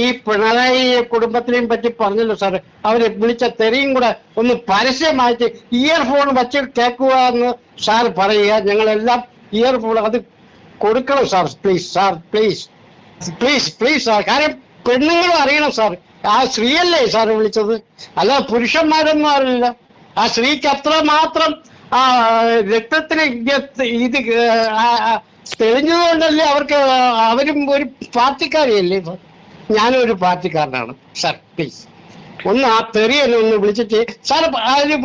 ഈ പിണറായി കുടുംബത്തിനെയും പറ്റി പറഞ്ഞല്ലോ സാറ്. അവര് വിളിച്ച തെറിയും കൂടെ ഒന്ന് പരസ്യമായിട്ട് ഇയർഫോൺ വച്ച് കേൾക്കുക എന്ന് സാർ പറയുക. ഞങ്ങളെല്ലാം ഇയർഫോൺ അത് കൊടുക്കണം sir. Please sir, please please please sir. കാര്യം പെണ്ണുങ്ങളും അറിയണം സാർ. ആ സ്ത്രീയല്ലേ സാറ് വിളിച്ചത്, അല്ല പുരുഷന്മാരൊന്നും അറിയില്ല. ആ സ്ത്രീക്ക് അത്ര മാത്രം ആ രക്തത്തിന് ഇത് തെളിഞ്ഞത് കൊണ്ടല്ലേ അവർക്ക്, അവരും ഒരു പാർട്ടിക്കാരിയല്ലേ. ഞാനും ഒരു പാർട്ടിക്കാരനാണ് സാർ. പ്ലീസ് ഒന്ന് ആ തെറിയെന്നെ ഒന്ന് വിളിച്ചിട്ട് സാർ അതിന്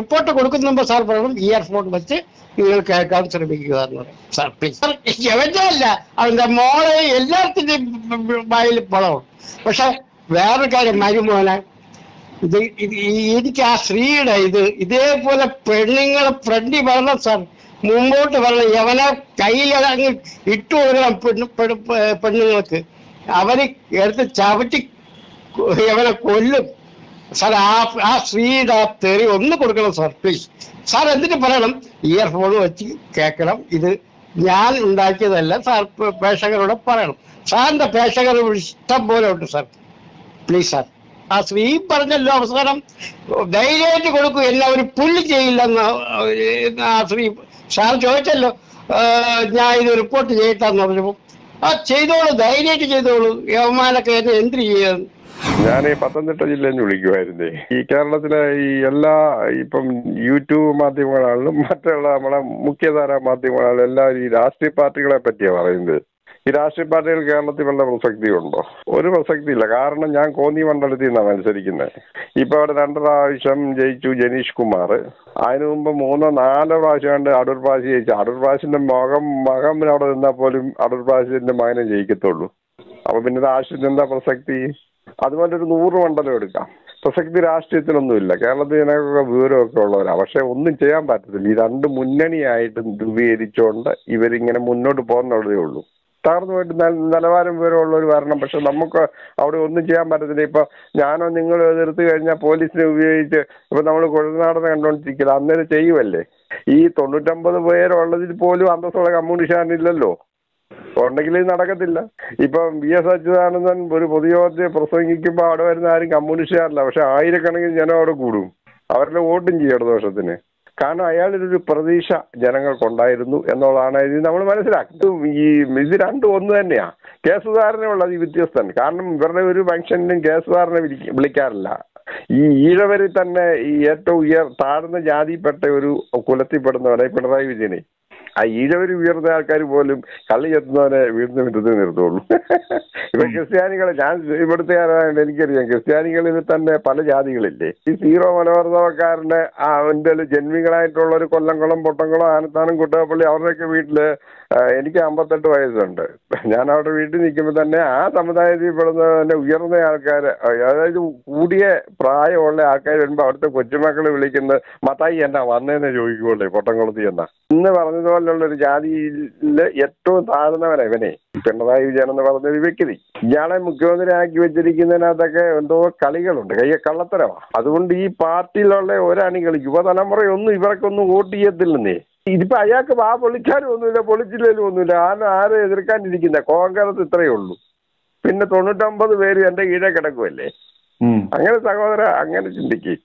റിപ്പോർട്ട് കൊടുക്കുന്ന മുമ്പ് സാർ പറയണം ഇയർഫോൺ വെച്ച് നിങ്ങൾ കേൾക്കാൻ ശ്രമിക്കുക എന്ന് സാർ. Please sir. എവന്റല്ല അവന്റെ മോളെ എല്ലാത്തിൻ്റെയും വായിൽ പളവും. പക്ഷെ വേറൊരു കാര്യം മരുമോനെ, ഇത് എനിക്ക് ആ സ്ത്രീയുടെ ഇതേപോലെ പെണ്ണുങ്ങൾ ഫ്രണ്ടി വരണം സാർ, മുമ്പോട്ട് വരണം. യവനെ കയ്യിലങ്ങ് ഇട്ടു കൊടുക്കണം. പെണ്ണുങ്ങൾക്ക് അവര് എടുത്ത് ചവിട്ടി യവനെ കൊല്ലും സാർ. ആ സ്ത്രീയുടെ ആ തെറി ഒന്ന് കൊടുക്കണം സാർ. Please sir. എന്തിനു പറയണം ഇയർഫോൺ വെച്ച് കേൾക്കണം. ഇത് ഞാൻ ഉണ്ടാക്കിയതല്ല സാർ. പ്രേക്ഷകരോട് പറയണം. സാറിന്റെ പ്രേക്ഷകർ ഇഷ്ടം പോലെ ഉണ്ട് സാർ. Please sir. ആ സ്ത്രീ പറഞ്ഞല്ലോ അവസാനം ധൈര്യമായിട്ട് കൊടുക്കും, എല്ലാം ഒരു പുല്ല് ചെയ്യില്ലെന്ന് ആ സ്ത്രീ. സാർ ചോദിച്ചല്ലോ ഞാൻ ഇത് റിപ്പോർട്ട് ചെയ്യട്ടെന്ന് പറഞ്ഞപ്പോൾ ആ ചെയ്തോളൂ, ധൈര്യമായിട്ട് ചെയ്തോളൂ. യവന്മാരൊക്കെ എന്നെ എന്ത് ചെയ്യാന്ന്. ഞാൻ ഈ പത്തനംതിട്ട ജില്ലയിൽ നിന്ന് വിളിക്കുമായിരുന്നേ. ഈ കേരളത്തിലെ ഈ എല്ലാ ഇപ്പം യൂട്യൂബ് മാധ്യമങ്ങളാണെങ്കിലും മറ്റുള്ള നമ്മളെ മുഖ്യധാരാ മാധ്യമങ്ങളാണെങ്കിലും എല്ലാവരും ഈ രാഷ്ട്രീയ പാർട്ടികളെ പറ്റിയാണ് പറയുന്നത്. ഈ രാഷ്ട്രീയ പാർട്ടികൾ കേരളത്തിൽ വല്ല പ്രസക്തിയുണ്ടോ? ഒരു പ്രസക്തിയില്ല. കാരണം ഞാൻ കോന്നി മണ്ഡലത്തിൽ നിന്നാണ് മത്സരിക്കുന്നത്. ഇപ്പം അവിടെ 2 പ്രാവശ്യം ജയിച്ചു ജനീഷ് കുമാർ. അതിനു മുമ്പ് 3-4 പ്രാവശ്യം കണ്ട് അടൂർ പ്രാവശ്യം ജയിച്ചു. അടൂർ പ്രാവശ്യൻ്റെ മകൻ അവിടെ നിന്നാൽ പോലും അടൂർ പ്രാവശ്യത്തിൻ്റെ മകനെ ജയിക്കത്തുള്ളൂ. അപ്പം പിന്നെ രാഷ്ട്രീയത്തിന് എന്താ പ്രസക്തി? അതുപോലെ ഒരു 100 മണ്ഡലം എടുക്കാം. പ്രസക്തി രാഷ്ട്രീയത്തിനൊന്നുമില്ല. കേരളത്തിൽ ഇതിനൊക്കെ വിവരമൊക്കെ ഉള്ളവരാണ്. പക്ഷെ ഒന്നും ചെയ്യാൻ പറ്റത്തില്ല. ഈ 2 മുന്നണിയായിട്ട് രൂപീകരിച്ചുകൊണ്ട് ഇവരിങ്ങനെ മുന്നോട്ട് പോകുന്നുള്ളതേ ഉള്ളൂ. തകർന്നു പോയിട്ട് നിലവാരം വിവരമുള്ളൊരു വരണം. പക്ഷെ നമുക്ക് അവിടെ ഒന്നും ചെയ്യാൻ പറ്റത്തില്ല. ഇപ്പം ഞാനോ നിങ്ങളോ എതിർത്ത് കഴിഞ്ഞാൽ പോലീസിനെ ഉപയോഗിച്ച് ഇപ്പം നമ്മൾ കുഴൽനാടനെ കണ്ടുകൊണ്ടിരിക്കില്ല, അന്നേരം ചെയ്യുമല്ലേ. ഈ 99 പേരുള്ളതിൽ പോലും അന്തസ്സുള്ള കമ്മ്യൂണിസ്റ്റ് ഇല്ലല്ലോ. Contagious Natakatilla. If Biasajan, Burupodio, the Prosangikiba, and Kamunisha, Lavasha, I reckon Jana or Guru. Our vote in Giardosatine. Can I add to Pradesha, Janaka Kondai, and all Anna is in our Manasa to Miziran to Onania. Gas are never with your son. Can wherever you function in gas are Blicarla. Yeraveritan yet to year Tarna Jadi Pateru, Okulati Padana, Padra Vizini. I either wear the carry volume, Kalyatna, with them to the door. If Christianical chance, if they are and Christianical is a Palajadi. If Hero and Orza Carne, Avendel, Genvigline, Toler, Colangolam, Potangola, and Tanakutapoli, Oraka, any Ambata to Islander. Jan out of it, he came with the Nea, some of the Vierna Arcade, Woody, Pry, or the Arcade and Bartha, Kojimaka, Lake in the Matai and one and the Potangola. Never. Jadi yet to Tarana, Penai Janava Victory. Jana Mukorak, you did another and though Caligal, Kalatara. As one D party or angle, you were the number only Veracon vote yet Dilne. If I have a political, the political, the Anna, the candidate in the Conga of the Trail. Pin the Tonotambo, the very and the Gita Cataguele. I'm going to Sagora, I'm going to syndicate.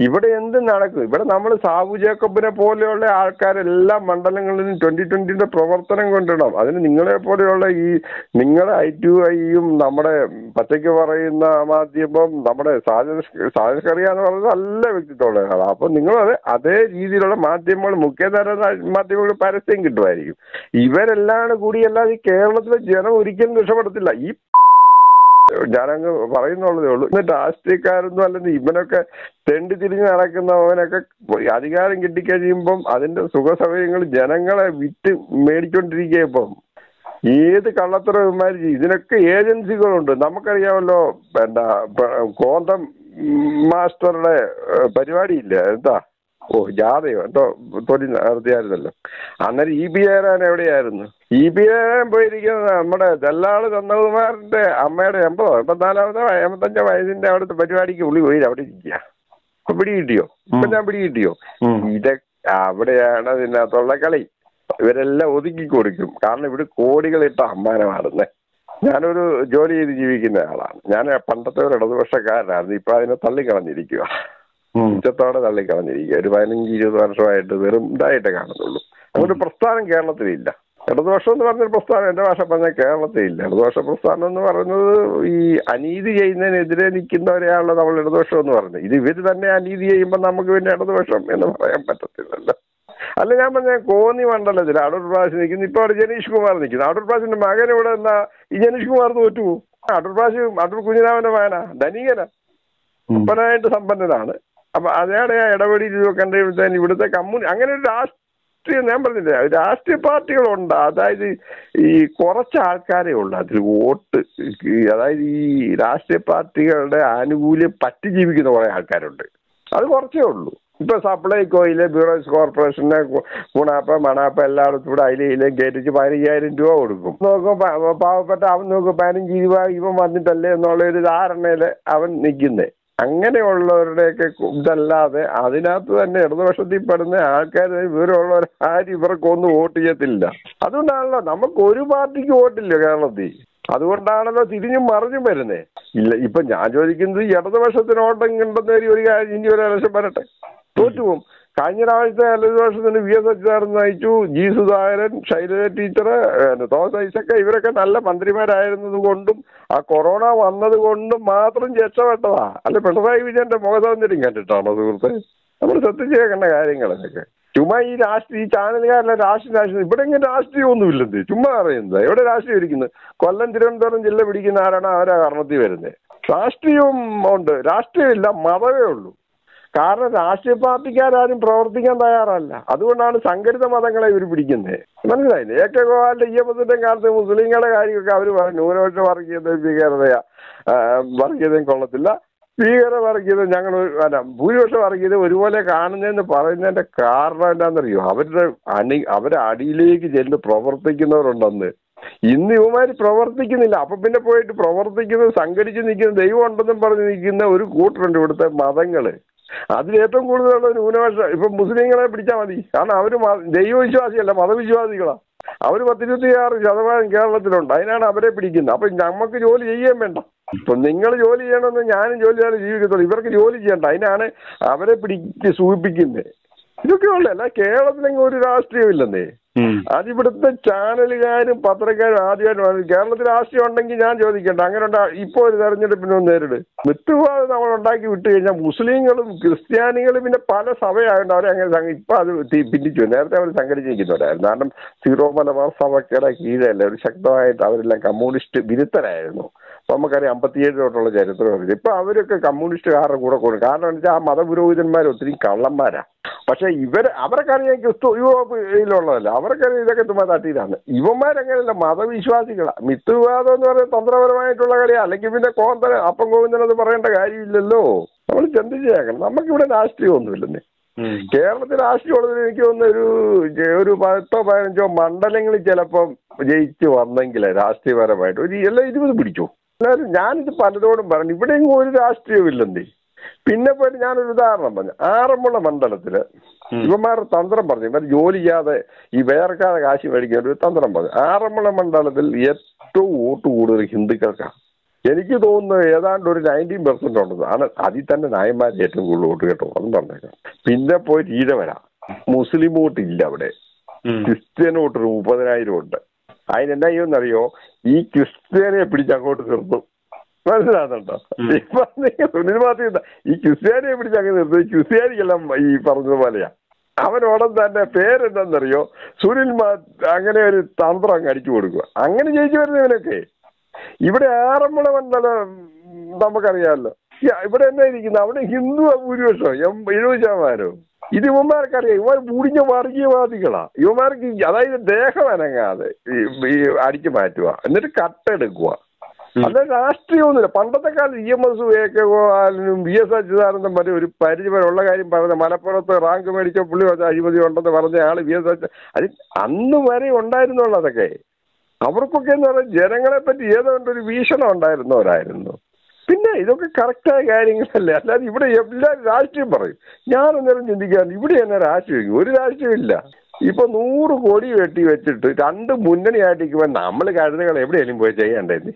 Even in the Naraku, but a number of Savu Jacob and Poliola, Arcarella, Mandalangal in 2020, the Proverton and Gondana. Other than Ningala Poliola, Ningala, I2I, Namada, Patekavara, Namadiabom, Namada, Sajas Korean, or 11 dollars. Ningala, are they easy on a Matimal Mukeda and Matimal Paris thing to do? Even a land of Goodilla, careless with General Rican Shabbatilla. Jaranga Varino, the Dastic and the Ibanaka, 10 to 3 Naraka, Adigar and Gitikajim bomb, Adenda Sugasavang, Jananga, made country gave bomb. Here the Kalatra of Marriage is in a agency going to Namakariolo and call them Master Pajadi. Oh, Jadi, Todin are the other. Under EBR and every errand. EBR and Badigan, Mother, the Lord of November, the Amara Emperor, but none of them I am the Javasin out of the Bajari, you will wait out of India. Pretty Januru Jolly Givinala, Jana Pantator, another Shakara, the Prime of Talikan. Like on the dividing Jesus and so I died again. I would a prostar and Galatilda. It was on the other prostar and was upon the Galatilda. It was a prostar and the uneasy and then it didn't kill the real of the Shonor. It is with an uneasy even I'm going out of the worship and I am better. Allegama Koni Mandala, the outer pass in the Porjanish Kumarnik, outer pass in the Magana, Janish Kumar too. Outer pass you, Matu Kunina and Havana, Danigana. But I had some banana. About that, I already do a country with any would take a moon. I'm going to ask to remember the asked a party on the Koracha Cariola to vote the last party and would a party give you over our character. I'll work you. Because supply coil, bureaus, corporation, Punapa, Manapa, Lard, Pudai, Gate, Jibari, and Duo. No go power, but I have no go pan in Giva, even one the lay knowledge is Arnel, Avan Nigine. Angane or the lave, Adinatu and Nerdoshati Padana, Arca, Vero, or Hadi Verkon, the Otiatilda. Adunala, Namakori party, you vote Legality. Adunala, sitting in Margin Berene. Ipanjajo, you can see other versions in ordering and Batteria in your Elizabeth. Totum, Kanya is the Elizabeth and Viaza Jarnaitu, Jesus Iron, Child Teacher, and Thosa Isaka, Iverkan, Allah, Pandrima Iron, the Gondum, a Corona, one of the Gondum, Mathur and Jetsa, and the Pesaway Vision, the Mosa and the Ring at the Town of the Gulf. I was such a jack and I think to my last channel and last national, putting it asked you on the village, tomorrow in the last year in the Colon Dirandor and Jelly in Arana. Rastium on the Rastilla Mother. Car and Ashti party are in Proting and Diarala. Other than Sangar, the Matanga will begin there. Mandarin, Ekago, the Yemen, the Muslim, and I recover and over to work in the bigger market in Colatilla. We are given young Buddhist are given with a can and the parent and a car and under you have it. Anning Abad Adi Lake is in the proper thinking or under. In the Umar proper thinking in the upper pinnapoint, proper thinking of Sangarij, they want to the person in the very good friend with the Mazangale. Adriatum Guru, if a Muslim and a Britannia, and I would they use your mother visual. അവർ 10-26% കേരളത്തിലുണ്ട്. അതിനാണ് അവരെ പിടിക്കുന്നത്. അപ്പം നമുക്ക് ജോലി ചെയ്യാൻ വേണ്ട. ഇപ്പം നിങ്ങൾ ജോലി ചെയ്യണമെന്ന് ഞാനും ജോലി ചെയ്താൽ ജീവിക്കത്തുള്ളൂ. ഇവർക്ക് ജോലി ചെയ്യണ്ട. അതിനാണ് അവരെ സൂചിപ്പിക്കുന്നത്. ഇതൊക്കെ ഉള്ളതല്ല. കേരളത്തിലെങ്കിൽ ഒരു രാഷ്ട്രീയമില്ലെന്നേ. അതിവിടുത്തെ ചാനലുകാരും പത്രക്കാരും ആദ്യമായിട്ട് കേരളത്തിൽ രാഷ്ട്രീയം ഉണ്ടെങ്കിൽ ഞാൻ ചോദിക്കണ്ട. അങ്ങനെ ഇപ്പോൾ ഒരു തെരഞ്ഞെടുപ്പിനൊന്ന് നേരിട് മിത്തുവാദം നമ്മൾ ഉണ്ടാക്കി വിട്ടു കഴിഞ്ഞാൽ മുസ്ലിങ്ങളും ക്രിസ്ത്യാനികളും പിന്നെ പല സഭയായതുകൊണ്ട് അവരെ അങ്ങനെ ഇപ്പം അത് പിന്നിച്ചു. നേരത്തെ അവർ സംഘടിച്ചിരിക്കുന്നവരായിരുന്നു. കാരണം സീറോ മലബാർ സഭയ്ക്കട കീഴല്ല ഒരു ശക്തമായിട്ട് അവരെല്ലാം കമ്മ്യൂണിസ്റ്റ് വിരുദ്ധരായിരുന്നു. അപ്പം നമുക്കറിയാം 57 തൊട്ടുള്ള ചരിത്രം. ഇപ്പം അവരൊക്കെ കമ്മ്യൂണിസ്റ്റുകാരുടെ കൂടെ കൂടും. കാരണം എന്ന് വെച്ചാൽ ആ മതപുരോഹിതന്മാർ ഒത്തിരി കള്ളന്മാരാണ്. പക്ഷേ അവർക്കറിയാം ക്രിസ്തു യൂറോപ്പിലുള്ളതല്ല. അവർക്കറിയാം ഇതൊക്കെ തുമ്മാ തട്ടിയിട്ടാണ്. ഇവന്മാരങ്ങനെയല്ല, മതവിശ്വാസികളാണ്. മിത്തുവാദം എന്ന് പറയുന്നത് തന്ത്രപരമായിട്ടുള്ള കളിയാണ്. അല്ലെങ്കിൽ പിന്നെ കോന്തൻ അപ്പം ഗോവിന്ദനെന്ന് പറയേണ്ട കാര്യമില്ലല്ലോ. നമ്മൾ ചിന്തിച്ചേക്കണം. നമുക്കിവിടെ രാഷ്ട്രീയമൊന്നുമില്ലെന്നേ. കേരളത്തിൽ രാഷ്ട്രീയമുള്ളതിൽ എനിക്ക് തോന്നുന്നൊരു 10-15 മണ്ഡലങ്ങളിൽ ചിലപ്പം ജയിച്ചു വന്നെങ്കിലേ രാഷ്ട്രീയപരമായിട്ട് ഒരു എല്ലാം 20 പിടിച്ചു. എല്ലാവരും ഞാനിത് പലതോടും പറഞ്ഞു. ഇവിടെയെങ്കിലും ഒരു രാഷ്ട്രീയമില്ലെന്നേ. പിന്നെ പോയിട്ട് ഞാനൊരു ഉദാഹരണം പറഞ്ഞു. ആറന്മുള മണ്ഡലത്തിൽ ഇവന്മാരുടെ തന്ത്രം പറഞ്ഞു. ഇവർ ജോലി ചെയ്യാതെ ഈ വേർക്കാതെ കാശി മേടിക്കാൻ ഒരു തന്ത്രം പറഞ്ഞു. ആറന്മുള മണ്ഡലത്തിൽ ഏറ്റവും വോട്ട് കൂടുതൽ ഹിന്ദുക്കൾക്കാണ്. എനിക്ക് തോന്നുന്നത് ഏതാണ്ട് ഒരു 19% ഉണ്ടെന്ന് ആണ്. അതിൽ തന്നെ നായന്മാർ ഏറ്റവും കൂടുതൽ വോട്ട് കേട്ടോ അതും പറഞ്ഞേക്കാം. പിന്നെ പോയിട്ട് ഈഴവരാ മുസ്ലിം വോട്ടില്ല അവിടെ. ക്രിസ്ത്യൻ വോട്ടൊരു 30,000 ഉണ്ട്. അതിനെന്താ ചെയ്യുമെന്നറിയോ? ഈ ക്രിസ്ത്യനെ പിടിച്ച് അങ്ങോട്ട് നിർത്തും. മനസ്സിലാകുന്നുണ്ടോ? ഇപ്പം നിങ്ങൾ സുനിൽ മാത്രം ഈ ക്രിസ്ത്യാനിയെ പിടിച്ച് അങ്ങനെ നിർത്തും. ക്രിസ്ത്യാനിക്കെല്ലാം ഈ പറഞ്ഞതുപോലെയാ. അവനോടം തന്നെ പേരെന്താണെന്നറിയോ? സുനിൽ അങ്ങനെ ഒരു തന്ത്രം അങ്ങ് അടിച്ചു കൊടുക്കുക. അങ്ങനെ ജയിച്ചു വരുന്നവനൊക്കെ ഇവിടെ ആറന്മുള മണ്ഡലം നമുക്കറിയാമല്ലോ. ഇവിടെ എന്നാ ഇരിക്കുന്നത്? അവിടെ ഹിന്ദു ഭൂരിപക്ഷം 70%. ഇത് ഇവന്മാർക്കറിയാം. ഇവർ മുടിഞ്ഞ വർഗീയവാദികളാണ്. ഇവന്മാർക്ക് അതായത് ദേഹം അനങ്ങാതെ ഈ അടിച്ചു മാറ്റുക, എന്നിട്ട് കട്ടെടുക്കുക. അല്ല രാഷ്ട്രീയമൊന്നുമില്ല. പണ്ടത്തെ കാലത്ത് EMS ഏകോപാലും VS അച്യുതാനന്ദൻ വരെ ഒരു പരിചയമുള്ള കാര്യം പറഞ്ഞ മലപ്പുറത്ത് റാങ്ക് മേടിച്ച പുള്ളി അഴിമതി ഉണ്ടെന്ന് പറഞ്ഞ ആള് VS അത് അന്ന് വരെ ഉണ്ടായിരുന്നുള്ളൂ. അതൊക്കെ അവർക്കൊക്കെ എന്ന് പറഞ്ഞാൽ ജനങ്ങളെ പറ്റി ഏതാണ്ടൊരു വീക്ഷണം ഉണ്ടായിരുന്നവരായിരുന്നു. പിന്നെ ഇതൊക്കെ കറക്റ്റായ കാര്യങ്ങളല്ലേ. അല്ലാതെ ഇവിടെ എല്ലാവരും രാഷ്ട്രീയം പറയും. ഞാനൊന്നും ചിന്തിക്കാറില്ല. ഇവിടെ തന്നെ രാഷ്ട്രീയം ഒരു രാഷ്ട്രീയമില്ല. ഇപ്പൊ 100 കോടി വെട്ടി വെച്ചിട്ട് 2 മുന്നണിയായിട്ട് നിൽക്കുമ്പോൾ നമ്മൾ കരുതകൾ എവിടെയെങ്കിലും പോയി ചെയ്യേണ്ടത്.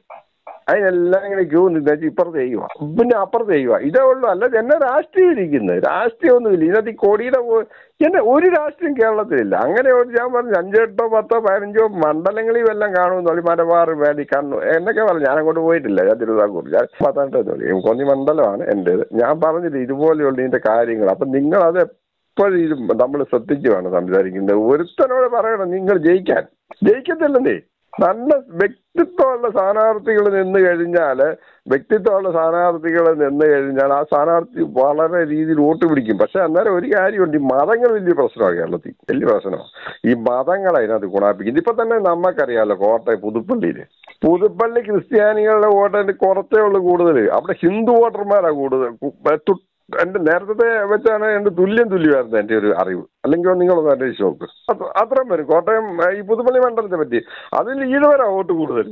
അതിനെല്ലാം ഇങ്ങനെ ക്യൂ നിന്നു ഇപ്പുറത്ത് ചെയ്യുക, പിന്നെ അപ്പുറത്ത് ചെയ്യുക. ഇതേ ഉള്ളൂ. അല്ലാതെ എന്നെ രാഷ്ട്രീയം ഇരിക്കുന്നത് രാഷ്ട്രീയമൊന്നുമില്ല. ഇതിനകത്ത് ഈ കൊടിയുടെ എന്നെ ഒരു രാഷ്ട്രീയം കേരളത്തിലില്ല. അങ്ങനെ ഞാൻ പറഞ്ഞു 5, 8, 10, 15 മണ്ഡലങ്ങളിൽ വല്ലതും കാണുമെന്ന് പറഞ്ഞു. മലബാർ വാലി കണ്ണു എന്നൊക്കെ പറഞ്ഞു. ഞാൻ അങ്ങോട്ട് പോയിട്ടില്ല. ഞാൻ തിരുവിതാംകൂർ ഞാൻ പത്തനംതിട്ട കൊന്നി മണ്ഡലമാണ് എൻ്റേത്. ഞാൻ പറഞ്ഞില്ല ഇതുപോലെയുള്ള ഇതിൻ്റെ കാര്യങ്ങൾ. അപ്പം നിങ്ങളത് എപ്പോഴും നമ്മൾ ശ്രദ്ധിച്ചു വേണം സംസാരിക്കുന്നത്. ഒരുത്തനോട് പറയണം നിങ്ങൾ ജയിക്കത്തില്ലെന്നേ. നല്ല വ്യക്തിത്വമുള്ള സ്ഥാനാർത്ഥികൾ നിന്ന് കഴിഞ്ഞാൽ ആ സ്ഥാനാർത്ഥി വളരെ രീതിയിൽ വോട്ട് പിടിക്കും. പക്ഷെ അന്നേരം ഒരു കാര്യമുണ്ട്, ഈ മതങ്ങൾ വലിയ പ്രശ്നമാണ് കേരളത്തിൽ. വലിയ പ്രശ്നമാണ് ഈ മതങ്ങൾ. അതിനകത്ത് ഗുണാപ്പിക്കും. ഇപ്പം തന്നെ നമുക്കറിയാമല്ലോ കോട്ടയം പുതുപ്പള്ളി ക്രിസ്ത്യാനികളുടെ വോട്ട് കുറച്ചേ ഉള്ളൂ. കൂടുതൽ അവിടെ ഹിന്ദു വോട്ടർമാരാണ് കൂടുതൽ. എൻ്റെ നേരത്തെ വെച്ചാണ് എൻ്റെ തുല്യമായിരുന്നു എൻ്റെ ഒരു അറിവ്. അല്ലെങ്കിൽ നിങ്ങളൊന്ന് അന്വേഷിച്ച് നോക്ക്. അത്രയും പേര് കോട്ടയം ഈ പുതുപ്പള്ളി മണ്ഡലത്തെ പറ്റി അതിൽ ഈഴവരാ വോട്ട് കൂടുതൽ.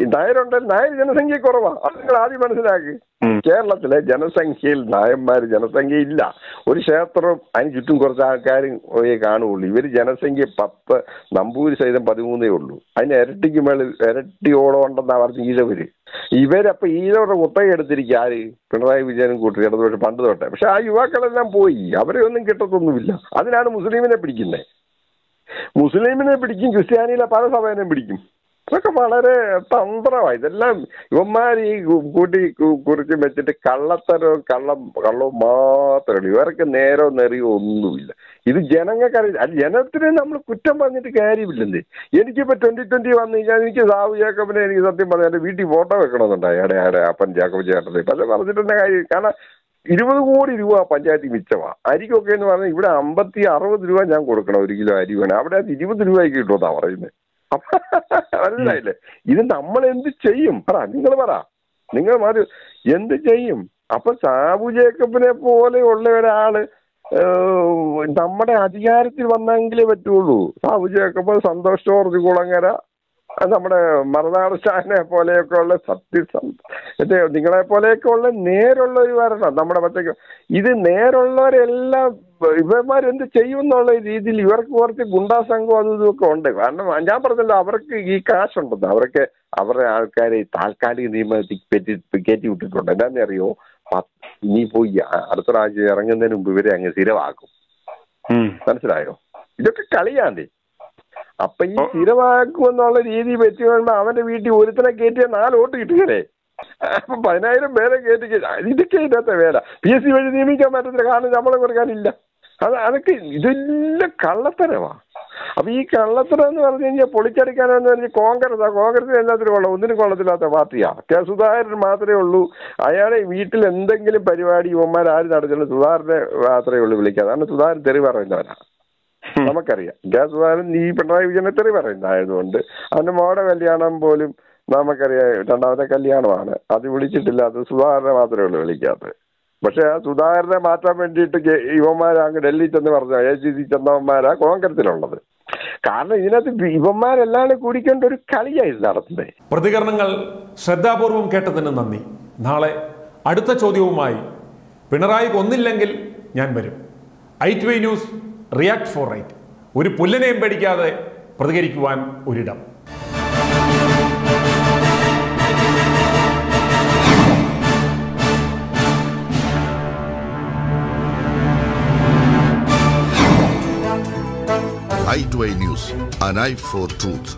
ഈ നായരുണ്ടെങ്കിൽ നായർ ജനസംഖ്യ കുറവാണ്. അത് നിങ്ങൾ ആദ്യം മനസ്സിലാക്കി. കേരളത്തിലെ ജനസംഖ്യയിൽ നായന്മാർ ജനസംഖ്യ ഇല്ല. ഒരു ക്ഷേത്രം അതിന് ചുറ്റും കുറച്ച് ആൾക്കാരും കാണുകയുള്ളൂ. ഇവർ ജനസംഖ്യ 10 നമ്പൂരി സഹിതം 13 ഉള്ളൂ. അതിന് ഇരട്ടിക്ക് മേളിൽ ഇരട്ടിയോളം ഉണ്ടെന്നാണ് പറഞ്ഞ് ഈഴവര്. ഇവരപ്പം ഈഴവരുടെ കുത്തക എടുത്തിരിക്കുക ആര്? പിണറായി വിജയനും കൂട്ടി ഇടതുപക്ഷ പണ്ട് തൊട്ടേ. പക്ഷെ ആ യുവാക്കളെല്ലാം പോയി. അവരെ ഒന്നും കിട്ടത്തൊന്നുമില്ല. അതിനാണ് മുസ്ലിമിനെ പിടിക്കുന്നത്. മുസ്ലിമിനെ പിടിക്കും, ക്രിസ്ത്യാനിയിലെ പല സഭേനെ പിടിക്കും. ഇതൊക്കെ വളരെ തന്ത്രമാണ്. ഇതെല്ലാം ഇവന്മാർ ഈ കൂട്ടി കുറിച്ച് വെച്ചിട്ട് കള്ളത്തരവും കള്ളവും മാത്രമേ ഉള്ളൂ. ഇവർക്ക് നേരോ നെറിയോ ഒന്നുമില്ല. ഇത് ജനങ്ങൾക്കറിയില്ല. അത് ജനത്തിന് നമ്മൾ കുറ്റം പറഞ്ഞിട്ട് കാര്യമില്ലെന്നേ. എനിക്കിപ്പോൾ 2020 വന്നു കഴിഞ്ഞാൽ എനിക്ക് സാബു ജേക്കബിനെ എനിക്ക് സത്യം പറഞ്ഞു എൻ്റെ വീട്ടിൽ ഫോട്ടോ വെക്കണമെന്നുണ്ട്. അയാടെ അപ്പൻ ജേക്കബ് ചേട്ടൻ്റെ പക്ഷെ പറഞ്ഞിട്ടുണ്ടെങ്കിൽ കാര്യം. കാരണം 20 കോടി രൂപ പഞ്ചായത്തിൽ മിച്ചമാണ്. അരിക്കൊക്കെ എന്ന് പറഞ്ഞാൽ ഇവിടെ 50-60 രൂപ ഞാൻ കൊടുക്കണം ഒരു കിലോ അരി വേണം. അവിടെ 20 രൂപയ്ക്ക് കിട്ടുമെന്നാണ് പറയുന്നത്. മനസ്സിലായില്ലേ? ഇത് നമ്മൾ എന്ത് ചെയ്യും? നിങ്ങൾ മാറി എന്ത് ചെയ്യും? അപ്പൊ സാബു ജേക്കബിനെ പോലെയുള്ള ഒരാള് നമ്മുടെ അധികാരത്തിൽ വന്നെങ്കിലേ പറ്റുള്ളൂ. സാബു ജേക്കബ്, സന്തോഷ് ജോർജ് കുളങ്ങര, നമ്മുടെ മറുനാട് സ്റ്റാലിനെ പോലെയൊക്കെ ഉള്ള സത്യസന്ധ നിങ്ങളെ പോലെയൊക്കെ ഉള്ള നേരുള്ളവർ വരണം നമ്മുടെ പറ്റേക്ക്. ഇത് നേരുള്ളവരെല്ലാം ഇവന്മാരെന്ത് ചെയ്യും എന്നുള്ള രീതിയിൽ ഇവർക്ക് കുറച്ച് ഗുണ്ടാ സംഘവും അതും ഇതൊക്കെ ഉണ്ട്. കാരണം ഞാൻ പറഞ്ഞല്ലോ അവർക്ക് ഈ കാശുണ്ടെന്ന്, അവർക്ക് അവരുടെ ആൾക്കാരെ താൽക്കാലിക നിയമത്തിൽ കയറ്റി വിട്ടിട്ടുണ്ട്. എന്താണെന്ന് അറിയോ, ഇനിയിപ്പോ ഈ അടുത്ത പ്രാവശ്യം ഇറങ്ങുന്നതിന് മുമ്പ് ഇവരെ അങ്ങ് സ്ഥിരമാക്കും. മനസ്സിലായോ? ഇതൊക്കെ കളിയാണ്ടേ. അപ്പൊ ഈ സ്ഥിരമാക്കുമെന്നുള്ള രീതി വെച്ച് കഴിയുമ്പോ അവന്റെ വീട്ടിൽ ഒരുത്തനെ കയറ്റിയ 4 വോട്ട് കിട്ടുകയല്ലേ, അപ്പൊ 10,000 പേരെ കയറ്റി ഇതൊക്കെ ഇല്ലാത്ത വേല. PSC വഴി നിയമിക്കാൻ പറ്റത്തില്ല, കാരണം നമ്മളെ കൊടുക്കാനില്ല. അതൊക്കെ ഇതെല്ലാം കള്ളത്തരമാണ്. അപ്പൊ ഈ കള്ളത്തരം എന്ന് പറഞ്ഞു കഴിഞ്ഞാൽ പൊളിച്ചടിക്കാനെന്ന് പറഞ്ഞാൽ കോൺഗ്രസ്, കോൺഗ്രസിന് എല്ലാത്തിനും കൊള്ളം, ഒന്നിനും കൊള്ളത്തില്ലാത്ത പാർട്ടിയാണ്. സുധാകരൻ മാത്രമേ ഉള്ളൂ, അയാളെ വീട്ടിൽ എന്തെങ്കിലും പരിപാടി ഇവന്മാരും നടത്തില്ല, സുധാകരനെ മാത്രമേ ഉള്ളൂ വിളിക്കാതെ. കാരണം സുധാകരൻ തെറി പറയുന്നവരാണ്, നമുക്കറിയാം. സുധാകരൻ ഈ പിണറായി വിജയനെ തെറി പറയുന്നതായതുകൊണ്ട് അവന്റെ മോടെ കല്യാണം പോലും നമുക്കറിയാം, 2ാമത്തെ കല്യാണമാണ്, അത് വിളിച്ചിട്ടില്ല, അത് സുധാകരനെ മാത്രമേ ഉള്ളൂ വിളിക്കാത്തത്. പക്ഷെ ആ സുധാകരനെ മാറ്റാൻ വേണ്ടിയിട്ട് യുവന്മാരാണ് ഡൽഹി ചെന്ന് പറഞ്ഞ ACC ചെന്നവന്മാരാ കോൺഗ്രസിലുള്ളത്. കാരണം ഇതിനകത്ത് യുവന്മാരെല്ലാം കൂടിക്കേണ്ട ഒരു കളിയായി നടത്തുന്നത്. പ്രതികരണങ്ങൾ ശ്രദ്ധാപൂർവം കേട്ടതിന് നന്ദി. നാളെ അടുത്ത ചോദ്യവുമായി പിണറായി കൊന്നില്ലെങ്കിൽ ഞാൻ വരും. i2i news react for right. ഒരു പുല്ലനെയും പേടിക്കാതെ പ്രതികരിക്കുവാൻ ഒരിടം. i2i News, an eye for truth.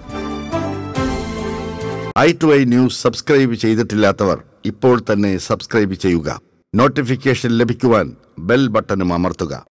i2i News subscribe ചെയ്തിട്ടില്ലാത്തവർ ഇപ്പോൾ തന്നെ സബ്സ്ക്രൈബ് ചെയ്യുക. നോട്ടിഫിക്കേഷൻ ലഭിക്കുവാൻ ബെൽ ബട്ടണും അമർത്തുക.